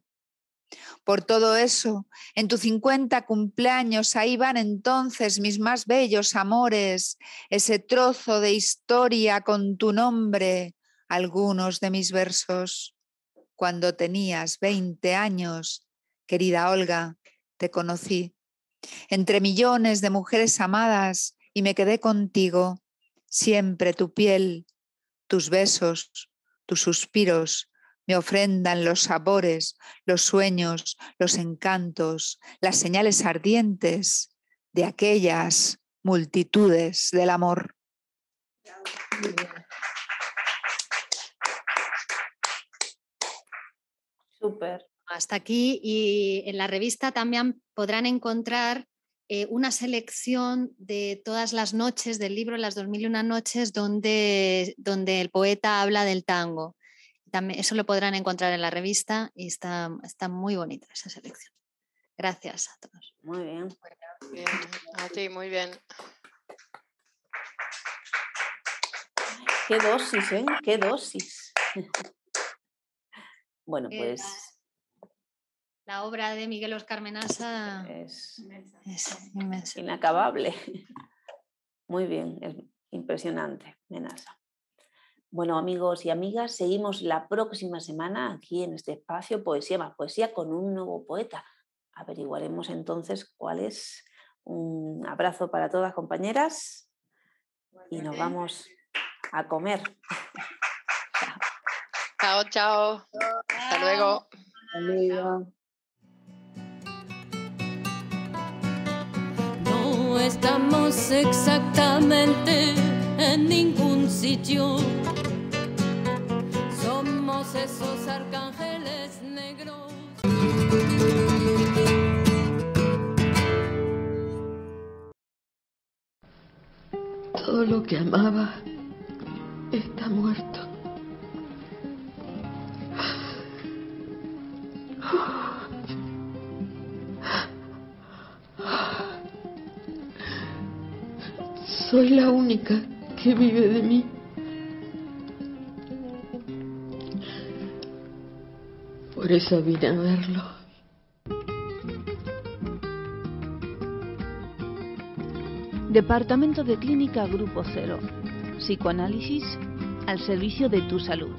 Por todo eso, en tu 50 cumpleaños, ahí van entonces mis más bellos amores, ese trozo de historia con tu nombre, algunos de mis versos. Cuando tenías 20 años, querida Olga, te conocí. Entre millones de mujeres amadas y me quedé contigo. Siempre tu piel, tus besos, tus suspiros me ofrendan los sabores, los sueños, los encantos, las señales ardientes de aquellas multitudes del amor. Súper. Hasta aquí, y en la revista también podrán encontrar una selección de todas las noches del libro Las 2001 noches donde el poeta habla del tango. También, eso lo podrán encontrar en la revista y está muy bonita esa selección. Gracias a todos. Muy bien. Bien. A ti, muy bien. Qué dosis, ¿eh? Qué dosis. Bueno, pues... La obra de Miguel Óscar Menassa es inmensa. Inacabable. Muy bien, es impresionante, Menassa. Bueno, amigos y amigas, seguimos la próxima semana aquí en este espacio Poesía más Poesía con un nuevo poeta. Averiguaremos entonces cuál es. Un abrazo para todas, compañeras. Y nos vamos a comer. Chao, chao. Hasta luego. Hasta luego. No estamos exactamente en ningún sitio. Somos esos arcángeles negros. Todo lo que amaba está muerto. Soy la única que vive de mí. Por eso vine a verlo. Departamento de Clínica Grupo Cero. Psicoanálisis al servicio de tu salud.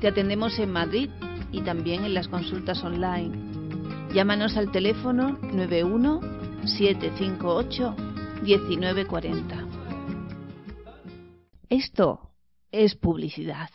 Te atendemos en Madrid y también en las consultas online. Llámanos al teléfono 91-758-1940. Esto es publicidad.